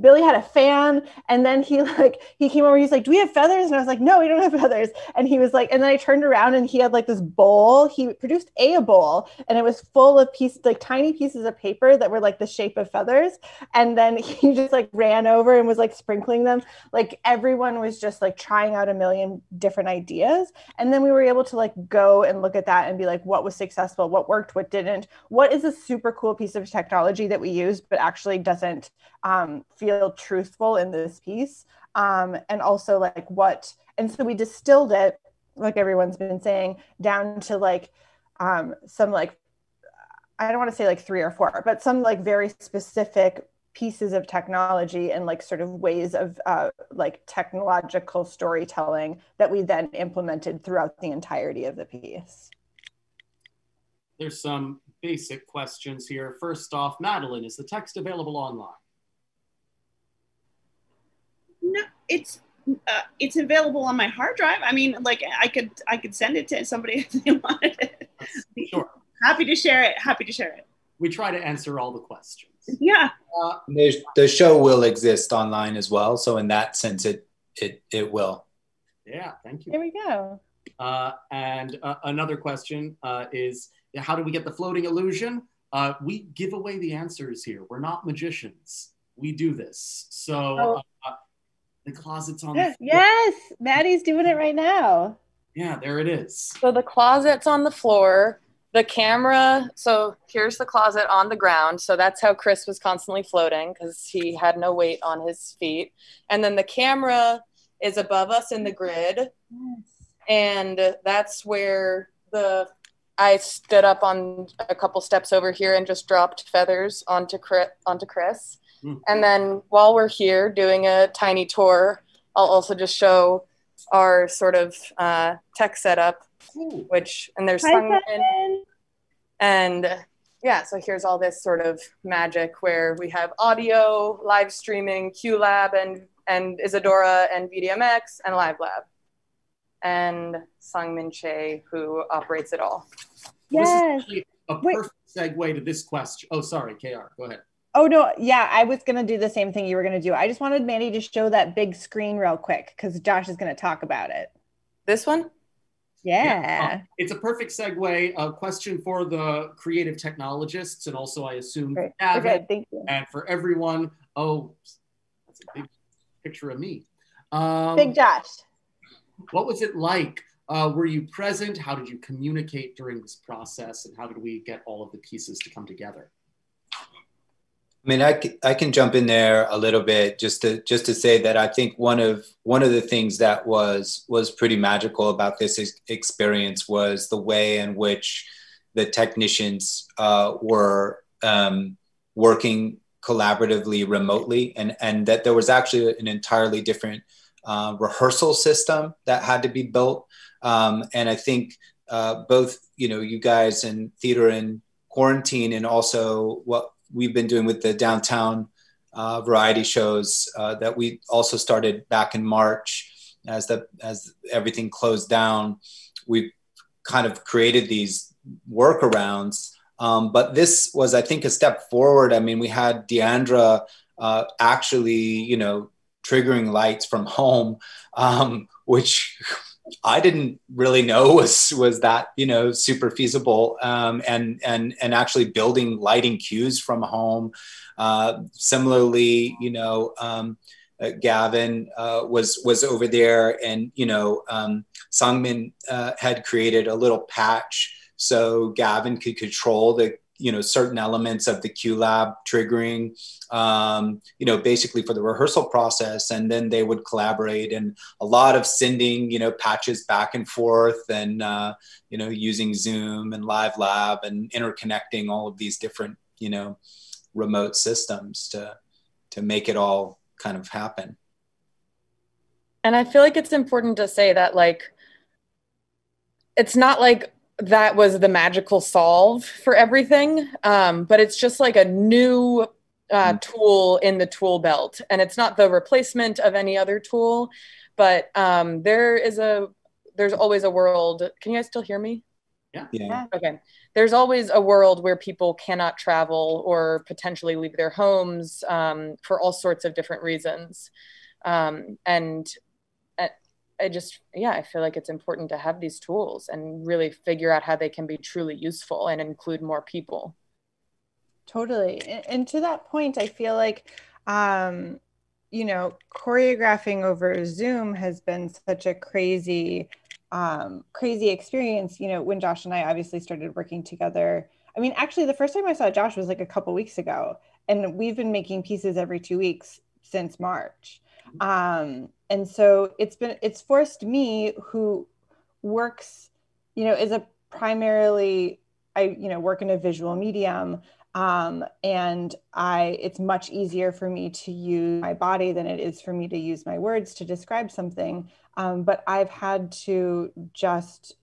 Billy had a fan and then he like, he came over, he's like, do we have feathers? And I was like, no, we don't have feathers. And he was like, and then I turned around and he had like this bowl. He produced a bowl and it was full of pieces, like tiny pieces of paper that were like the shape of feathers. And then he just like ran over and was like sprinkling them. Like everyone was just like trying out a million different ideas. And then we were able to like go and look at that and be like, what was successful? What worked? What didn't? What is a super cool piece of technology that we used, but actually doesn't um, feel truthful in this piece? Um, and also like what, and so we distilled it, like everyone's been saying, down to like um, some like, I don't want to say like three or four, but some like very specific pieces of technology and like sort of ways of uh, like technological storytelling that we then implemented throughout the entirety of the piece. There's some basic questions here. First off, Madeleine, is the text available online? No, it's uh, it's available on my hard drive. I mean, like I could I could send it to somebody if they wanted it. Sure. Happy to share it. Happy to share it. We try to answer all the questions. Yeah. Uh, the show will exist online as well, so in that sense, it it it will. Yeah. Thank you. There we go. Uh, and uh, another question uh, is, how do we get the floating illusion? Uh, we give away the answers here. We're not magicians. We do this. So oh. uh, the closet's on the floor. Yes, Maddie's doing it right now. Yeah, there it is. So the closet's on the floor. The camera, so here's the closet on the ground. So that's how Chris was constantly floating because he had no weight on his feet. And then the camera is above us in the grid. Yes. And that's where the... I stood up on a couple steps over here and just dropped feathers onto Chris. Onto Chris. Mm. And then while we're here doing a tiny tour, I'll also just show our sort of uh, tech setup, Ooh. which, and there's Sungmin. And yeah, so here's all this sort of magic where we have audio, live streaming, QLab, and, and Isadora, and V D M X, and Live Lab. And Sungmin Che, who operates it all. Yes. This is a Wait. perfect segue to this question. Oh, sorry, K R, go ahead. Oh, no. Yeah, I was going to do the same thing you were going to do. I just wanted Mandy to show that big screen real quick because Josh is going to talk about it. This one? Yeah. yeah. Uh, it's a perfect segue. A question for the creative technologists and also, I assume, Gavin. Okay, thank you. And for everyone. Oh, that's a big picture of me. Um, big Josh. What was it like? Uh, were you present? How did you communicate during this process? And how did we get all of the pieces to come together? I mean, I, I can jump in there a little bit just to just to say that I think one of one of the things that was was pretty magical about this ex experience was the way in which the technicians uh, were um, working collaboratively remotely, and and that there was actually an entirely different uh, rehearsal system that had to be built. Um, and I think uh, both, you know, you guys in Theater in Quarantine and also what we've been doing with the downtown uh, variety shows uh, that we also started back in March as the, as everything closed down. We've kind of created these workarounds, um, but this was, I think, a step forward. I mean, we had Deandra uh, actually, you know, triggering lights from home, um, which I didn't really know was was that, you know, super feasible, um, and and and actually building lighting cues from home. Uh, similarly, you know, um, uh, Gavin uh, was was over there, and you know, um, Sungmin uh, had created a little patch so Gavin could control the, you know, certain elements of the QLab triggering, um, you know, basically for the rehearsal process. And then they would collaborate, and a lot of sending, you know, patches back and forth, and, uh, you know, using Zoom and Live Lab and interconnecting all of these different, you know, remote systems to, to make it all kind of happen. And I feel like it's important to say that, like, it's not like that was the magical solve for everything. Um, but it's just like a new uh, tool in the tool belt. And it's not the replacement of any other tool, but um, there is a, there's always a world. Can you guys still hear me? Yeah. yeah. Okay. There's always a world where people cannot travel or potentially leave their homes um, for all sorts of different reasons. Um, and I just, yeah, I feel like it's important to have these tools and really figure out how they can be truly useful and include more people. Totally. And to that point, I feel like, um, you know, choreographing over Zoom has been such a crazy, um, crazy experience. You know, when Josh and I obviously started working together, I mean, actually the first time I saw Josh was like a couple weeks ago, and we've been making pieces every two weeks since March. Um, and so it's been, it's forced me, who works, you know, is a primarily, I, you know, work in a visual medium. Um, and I, it's much easier for me to use my body than it is for me to use my words to describe something. Um, but I've had to just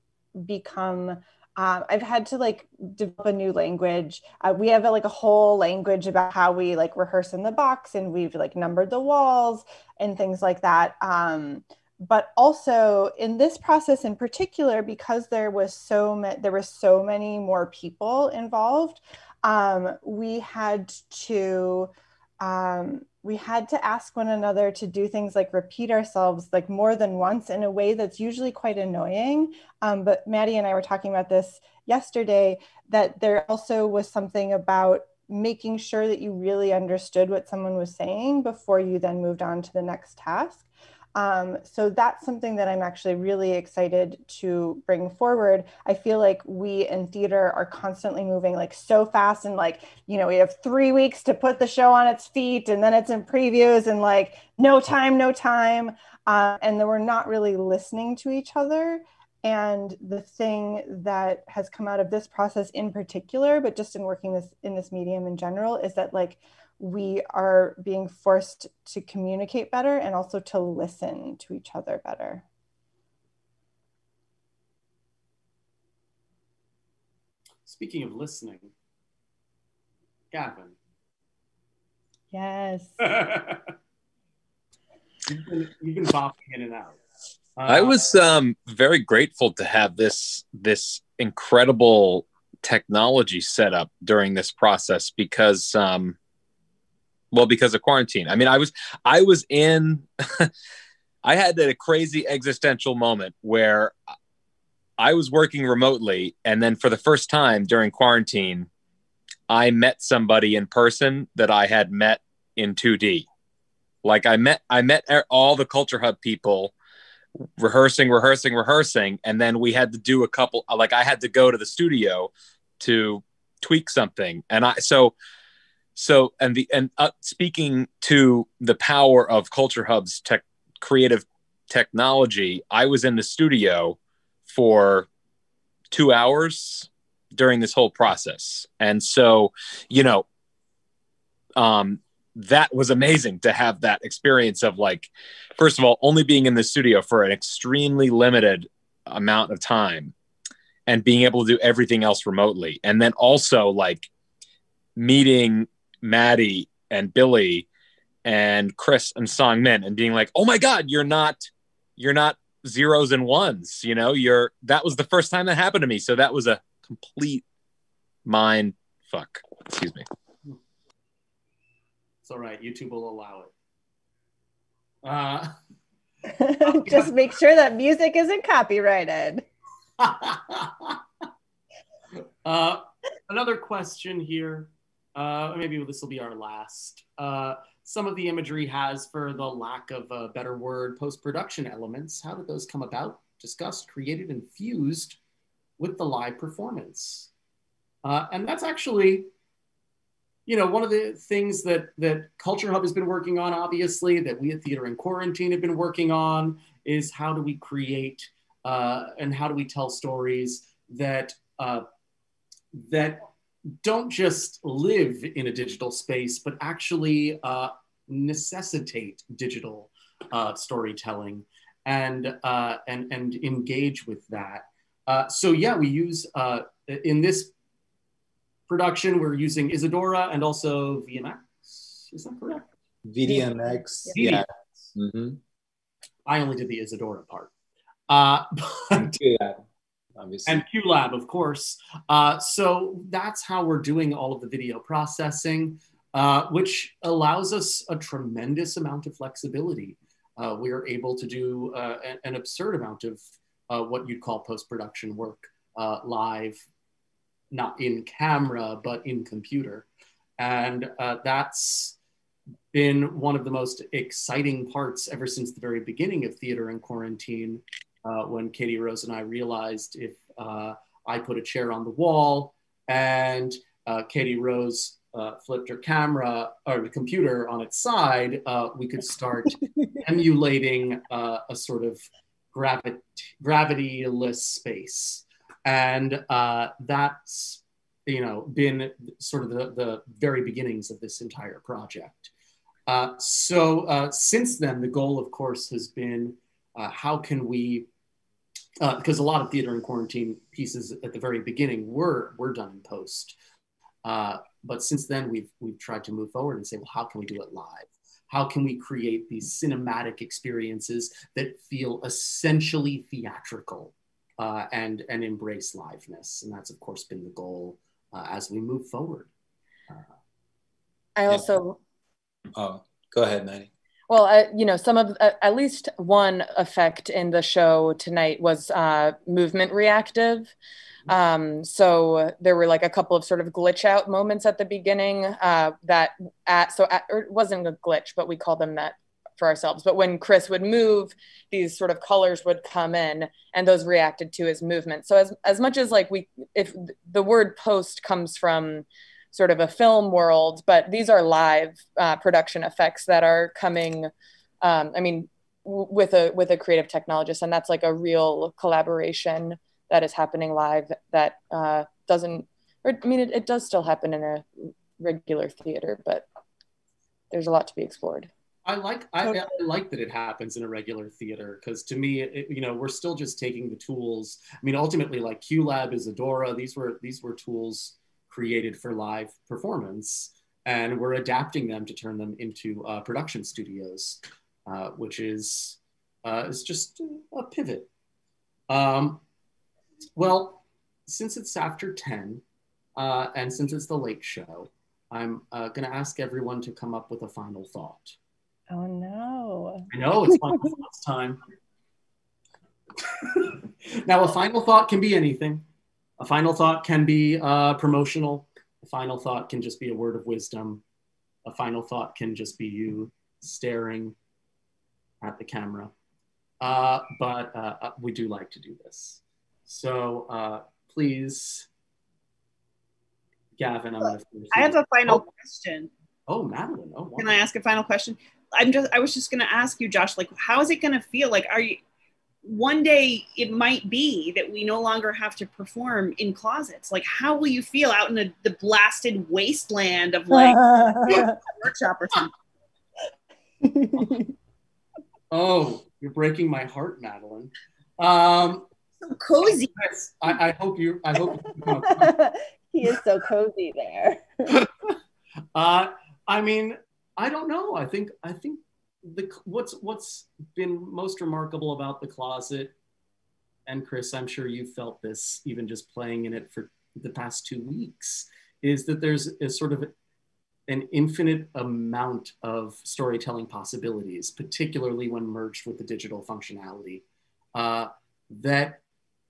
become, Um, I've had to like develop a new language. Uh, we have a, like a whole language about how we like rehearse in the box, and we've like numbered the walls and things like that. Um, but also in this process in particular, because there was so many, there were so many more people involved, um, we had to, um, we had to ask one another to do things like repeat ourselves like more than once in a way that's usually quite annoying. Um, but Maddie and I were talking about this yesterday, that there also was something about making sure that you really understood what someone was saying before you then moved on to the next task. Um, so that's something that I'm actually really excited to bring forward. I feel like we in theater are constantly moving like so fast, and like, you know, we have three weeks to put the show on its feet, and then it's in previews, and like, no time, no time. Uh, and then we're not really listening to each other. And the thing that has come out of this process in particular, but just in working this in this medium in general, is that like, we are being forced to communicate better and also to listen to each other better. Speaking of listening, Gavin. Yes. you've, been, you've been bopping in and out. Uh, I was um, very grateful to have this, this incredible technology setup during this process because, um, well, because of quarantine. I mean, I was, I was in, I had a crazy existential moment where I was working remotely. And then for the first time during quarantine, I met somebody in person that I had met in two D. Like I met, I met all the Culture Hub people rehearsing, rehearsing, rehearsing. And then we had to do a couple, like I had to go to the studio to tweak something. And I, so, so, and the, and uh, speaking to the power of Culture Hub's tech, creative technology, I was in the studio for two hours during this whole process. And so, you know, um, that was amazing to have that experience of like, first of all, only being in the studio for an extremely limited amount of time and being able to do everything else remotely. And then also like meeting Maddie and Billy and Chris and Sungmin and being like, oh my God, you're not, you're not zeros and ones, you know, you're, that was the first time that happened to me. So that was a complete mind fuck, excuse me. It's all right. YouTube will allow it. Uh, Just make sure that music isn't copyrighted. uh, another question here. Uh, maybe this will be our last. Uh, some of the imagery has, for the lack of a better word, post-production elements. How did those come about, discussed, created, and fused with the live performance? Uh, and that's actually... You know, one of the things that, that Culture Hub has been working on, obviously, that we at Theatre in Quarantine have been working on, is how do we create uh, and how do we tell stories that, uh, that don't just live in a digital space, but actually uh, necessitate digital uh, storytelling and, uh, and, and engage with that. Uh, so yeah, we use, uh, in this production, we're using Isadora and also V D M X. Is that correct? V D M X. V D M X. Yeah. Mm-hmm. I only did the Isadora part. Uh, but, QLab, obviously. And QLab, of course. Uh, so that's how we're doing all of the video processing, uh, which allows us a tremendous amount of flexibility. Uh, we are able to do uh, an absurd amount of uh, what you'd call post-production work uh, live. Not in camera, but in computer. And uh, that's been one of the most exciting parts ever since the very beginning of Theatre in Quarantine, uh, when Katie Rose and I realized if uh, I put a chair on the wall and uh, Katie Rose uh, flipped her camera or the computer on its side, uh, we could start emulating uh, a sort of gravit gravity-less space. And uh, that's, you know, been sort of the, the very beginnings of this entire project. Uh, so uh, since then, the goal, of course, has been uh, how can we, because uh, a lot of Theatre in Quarantine pieces at the very beginning were were done in post. Uh, but since then, we've we've tried to move forward and say, well, how can we do it live? How can we create these cinematic experiences that feel essentially theatrical? Uh, and, and embrace liveness. And that's, of course, been the goal uh, as we move forward. Uh, I also... Oh, go ahead, Maddie. Well, uh, you know, some of, uh, at least one effect in the show tonight was uh, movement reactive. Um, so there were like a couple of sort of glitch out moments at the beginning uh, that, at, so at, or it wasn't a glitch, but we call them that for ourselves. But when Chris would move, these sort of colors would come in and those reacted to his movement. So as, as much as like we, if the word post comes from sort of a film world, but these are live uh, production effects that are coming, um, I mean, w with a with a creative technologist. And that's like a real collaboration that is happening live that uh, doesn't, or, I mean, it, it does still happen in a regular theater, but there's a lot to be explored. I like I, I like that it happens in a regular theater, because to me, it, you know, we're still just taking the tools. I mean, ultimately, like QLab, Isadora, these were these were tools created for live performance, and we're adapting them to turn them into uh, production studios, uh, which is uh, is just a pivot. Um, well, since it's after ten, Uh, and since it's the late show, I'm uh, gonna ask everyone to come up with a final thought. Oh no. I know, it's final thoughts time. Now, a final thought can be anything. A final thought can be uh, promotional. A final thought can just be a word of wisdom. A final thought can just be you staring at the camera. Uh, but uh, we do like to do this. So uh, please, Gavin, I'm gonna finish. I have a final oh. question. Oh, Madeleine, oh, wow. Can I ask a final question? I'm just, I was just gonna ask you, Josh, like, how is it gonna feel? Like, are you, one day it might be that we no longer have to perform in closets. Like, how will you feel out in the, the blasted wasteland of like a workshop or something? Oh, you're breaking my heart, Madeleine. Um, so cozy. I, I hope you, I hope you he is so cozy there. uh, I mean, I don't know. I think, I think, The, what's what's been most remarkable about the closet, and Chris, I'm sure you felt this even just playing in it for the past two weeks, is that there's a sort of an infinite amount of storytelling possibilities, particularly when merged with the digital functionality. Uh, that,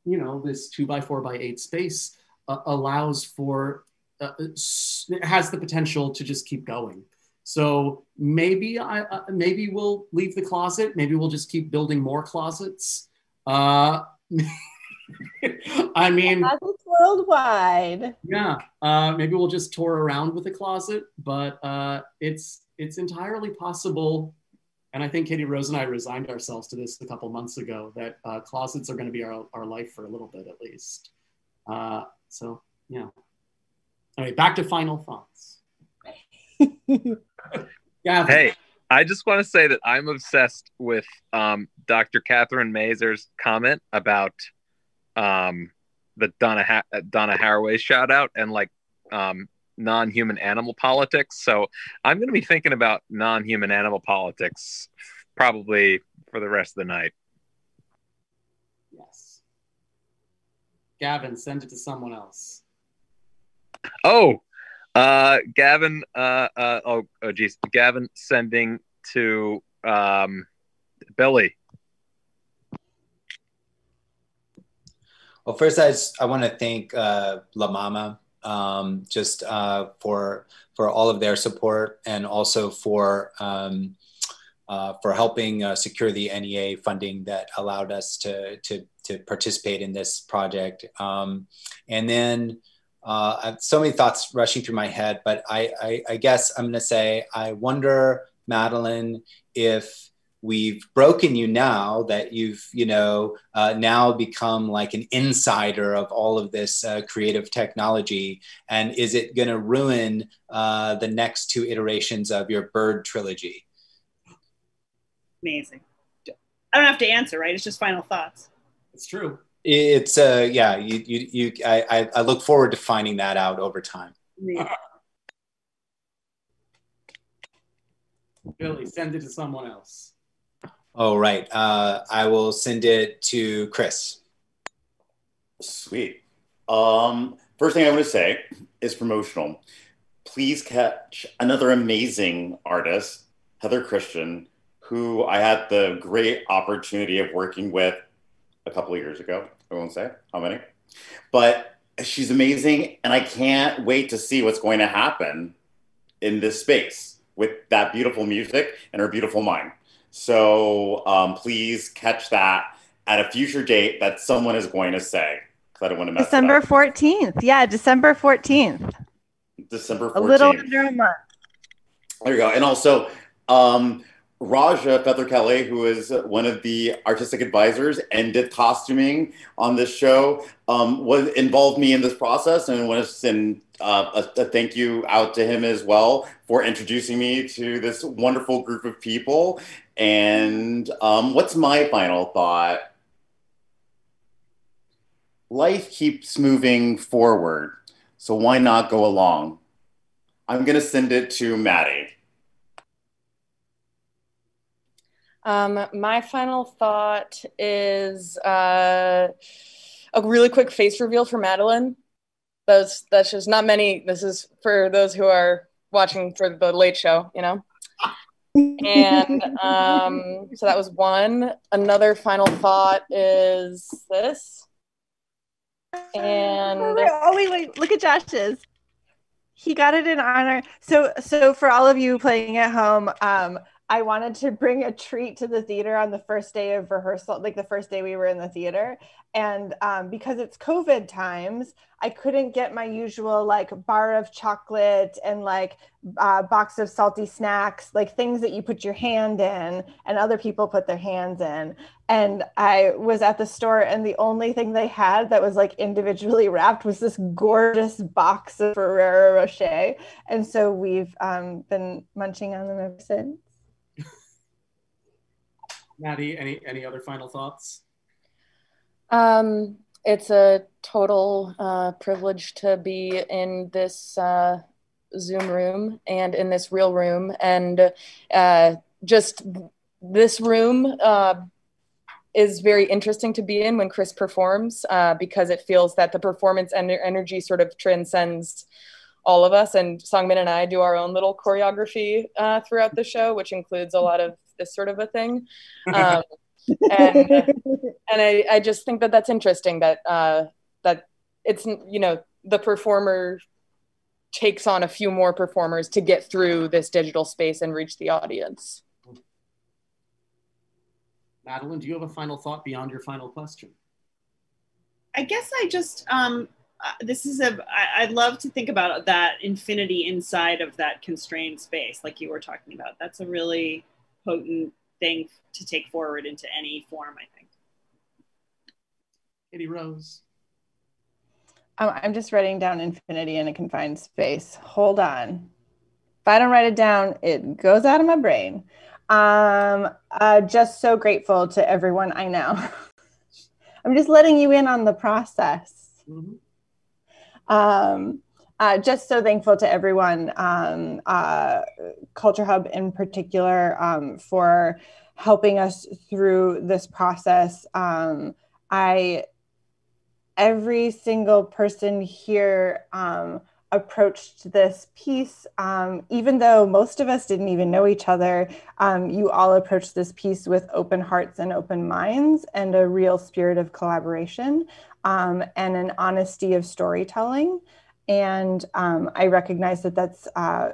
you know, this two by four by eight space uh, allows for, uh, it has the potential to just keep going. So maybe I, uh, maybe we'll leave the closet. Maybe we'll just keep building more closets. Uh, I mean, closets worldwide. Yeah, uh, maybe we'll just tour around with the closet. But uh, it's it's entirely possible, and I think Katie Rose and I resigned ourselves to this a couple months ago, that uh, closets are going to be our our life for a little bit at least. Uh, so yeah. All right, back to final thoughts. Gavin. Hey, I just want to say that I'm obsessed with um, Doctor Catherine Mazer's comment about um, the Donna ha Donna Haraway shout out and like um, non-human animal politics. So I'm going to be thinking about non-human animal politics probably for the rest of the night. Yes. Gavin, send it to someone else. Oh. Uh, Gavin, uh, uh, oh, oh, geez, Gavin sending to, um, Billy. Well, first I just, I want to thank, uh, La Mama, um, just, uh, for, for all of their support and also for, um, uh, for helping, uh, secure the N E A funding that allowed us to, to, to participate in this project. Um, and then, Uh, I have so many thoughts rushing through my head, but I, I, I guess I'm going to say, I wonder, Madeleine, if we've broken you now that you've, you know, uh, now become like an insider of all of this uh, creative technology. And is it going to ruin uh, the next two iterations of your bird trilogy? Amazing. I don't have to answer, right? It's just final thoughts. It's true. It's uh yeah you you, you I, I look forward to finding that out over time. Yeah. Billy, send it to someone else. Oh right, uh, I will send it to Chris. Sweet. Um, first thing I want to say is promotional. Please catch another amazing artist, Heather Christian, who I had the great opportunity of working with a couple of years ago. I won't say how many, but she's amazing. And I can't wait to see what's going to happen in this space with that beautiful music and her beautiful mind. So um, please catch that at a future date that someone is going to say, because I don't want to mess December it up. fourteenth. Yeah, December fourteenth. December fourteenth. A little under a month. There you go. And also, um, Raja Feather Kelly, who is one of the artistic advisors and did costuming on this show, um, was involved me in this process, and I want to send uh, a, a thank you out to him as well for introducing me to this wonderful group of people. And um, what's my final thought? Life keeps moving forward, so why not go along? I'm going to send it to Maddie. Um, my final thought is uh, a really quick face reveal for Madeleine. Those, that's just not many. This is for those who are watching for the late show, you know? And um, so that was one. Another final thought is this. And oh wait, wait, look at Josh's. He got it in honor. So, so for all of you playing at home, um, I wanted to bring a treat to the theater on the first day of rehearsal, like the first day we were in the theater. And um, because it's COVID times, I couldn't get my usual like bar of chocolate and like uh, box of salty snacks, like things that you put your hand in and other people put their hands in. And I was at the store and the only thing they had that was like individually wrapped was this gorgeous box of Ferrero Rocher. And so we've um, been munching on them ever since. Maddie, any, any other final thoughts? Um, it's a total uh, privilege to be in this uh, Zoom room and in this real room. And uh, just this room uh, is very interesting to be in when Chris performs uh, because it feels that the performance and their energy sort of transcends all of us. And Sungmin and I do our own little choreography uh, throughout the show, which includes a lot of this sort of a thing. Um, and and I, I just think that that's interesting that, uh, that it's, you know, the performer takes on a few more performers to get through this digital space and reach the audience. Madeleine, do you have a final thought beyond your final question? I guess I just, um, Uh, this is a, I, I love to think about that infinity inside of that constrained space, like you were talking about. That's a really potent thing to take forward into any form, I think. Katie Rose. Oh, I'm just writing down infinity in a confined space. Hold on. If I don't write it down, it goes out of my brain. Um, uh, just so grateful to everyone I know. I'm just letting you in on the process. Mm-hmm. Um, uh, just so thankful to everyone, um, uh, Culture Hub in particular, um, for helping us through this process. Um, I, every single person here, um, approached this piece, um, even though most of us didn't even know each other, um, you all approached this piece with open hearts and open minds and a real spirit of collaboration um, and an honesty of storytelling. And um, I recognize that that's, uh,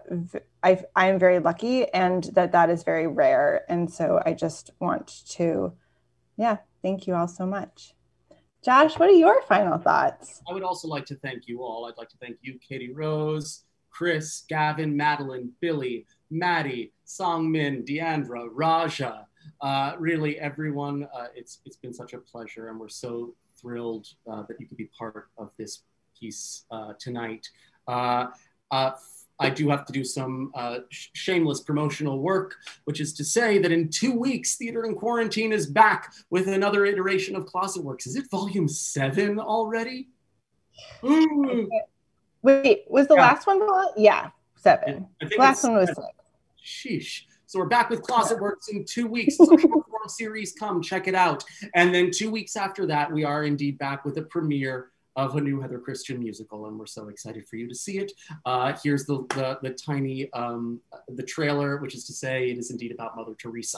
I am very lucky and that that is very rare. And so I just want to, yeah, thank you all so much. Josh, what are your final thoughts? I would also like to thank you all. I'd like to thank you, Katie Rose, Chris, Gavin, Madeleine, Billy, Maddie, Sungmin, Deandra, Raja, uh, really everyone. Uh, it's, it's been such a pleasure and we're so thrilled uh, that you could be part of this piece uh, tonight. Uh, uh, I do have to do some uh, sh shameless promotional work, which is to say that in two weeks, Theater in Quarantine is back with another iteration of Closet Works. Is it volume seven already? Mm. Wait, was the yeah. last one? Yeah, seven. The last one was seven. Sheesh. So we're back with Closet Works in two weeks. It's a short form series, come check it out. And then two weeks after that, we are indeed back with a premiere of a new Heather Christian musical, and we're so excited for you to see it. Uh, here's the, the, the tiny, um, the trailer, which is to say it is indeed about Mother Teresa.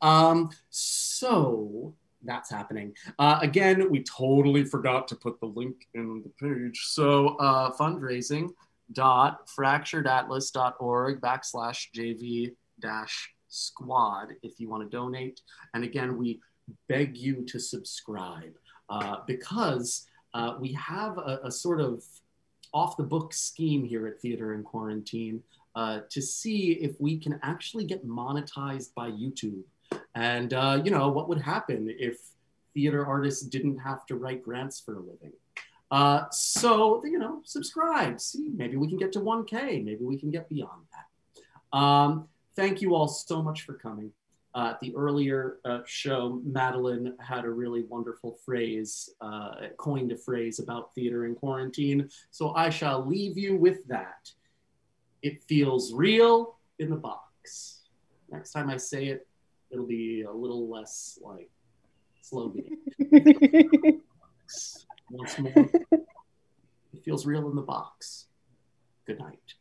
Um, so that's happening. Uh, again, we totally forgot to put the link in the page. So uh, fundraising dot fractured atlas dot org backslash JV dash squad if you wanna donate. And again, we beg you to subscribe uh, because Uh, we have a, a sort of off-the-book scheme here at Theater in Quarantine uh, to see if we can actually get monetized by YouTube. And, uh, you know, what would happen if theater artists didn't have to write grants for a living? Uh, so, you know, subscribe. See, maybe we can get to one K. Maybe we can get beyond that. Um, thank you all so much for coming. Uh, the earlier uh, show, Madeleine had a really wonderful phrase, uh, coined a phrase about theater in quarantine. So I shall leave you with that. It feels real in the box. Next time I say it, it'll be a little less like slow beating. Once more, it feels real in the box. Good night.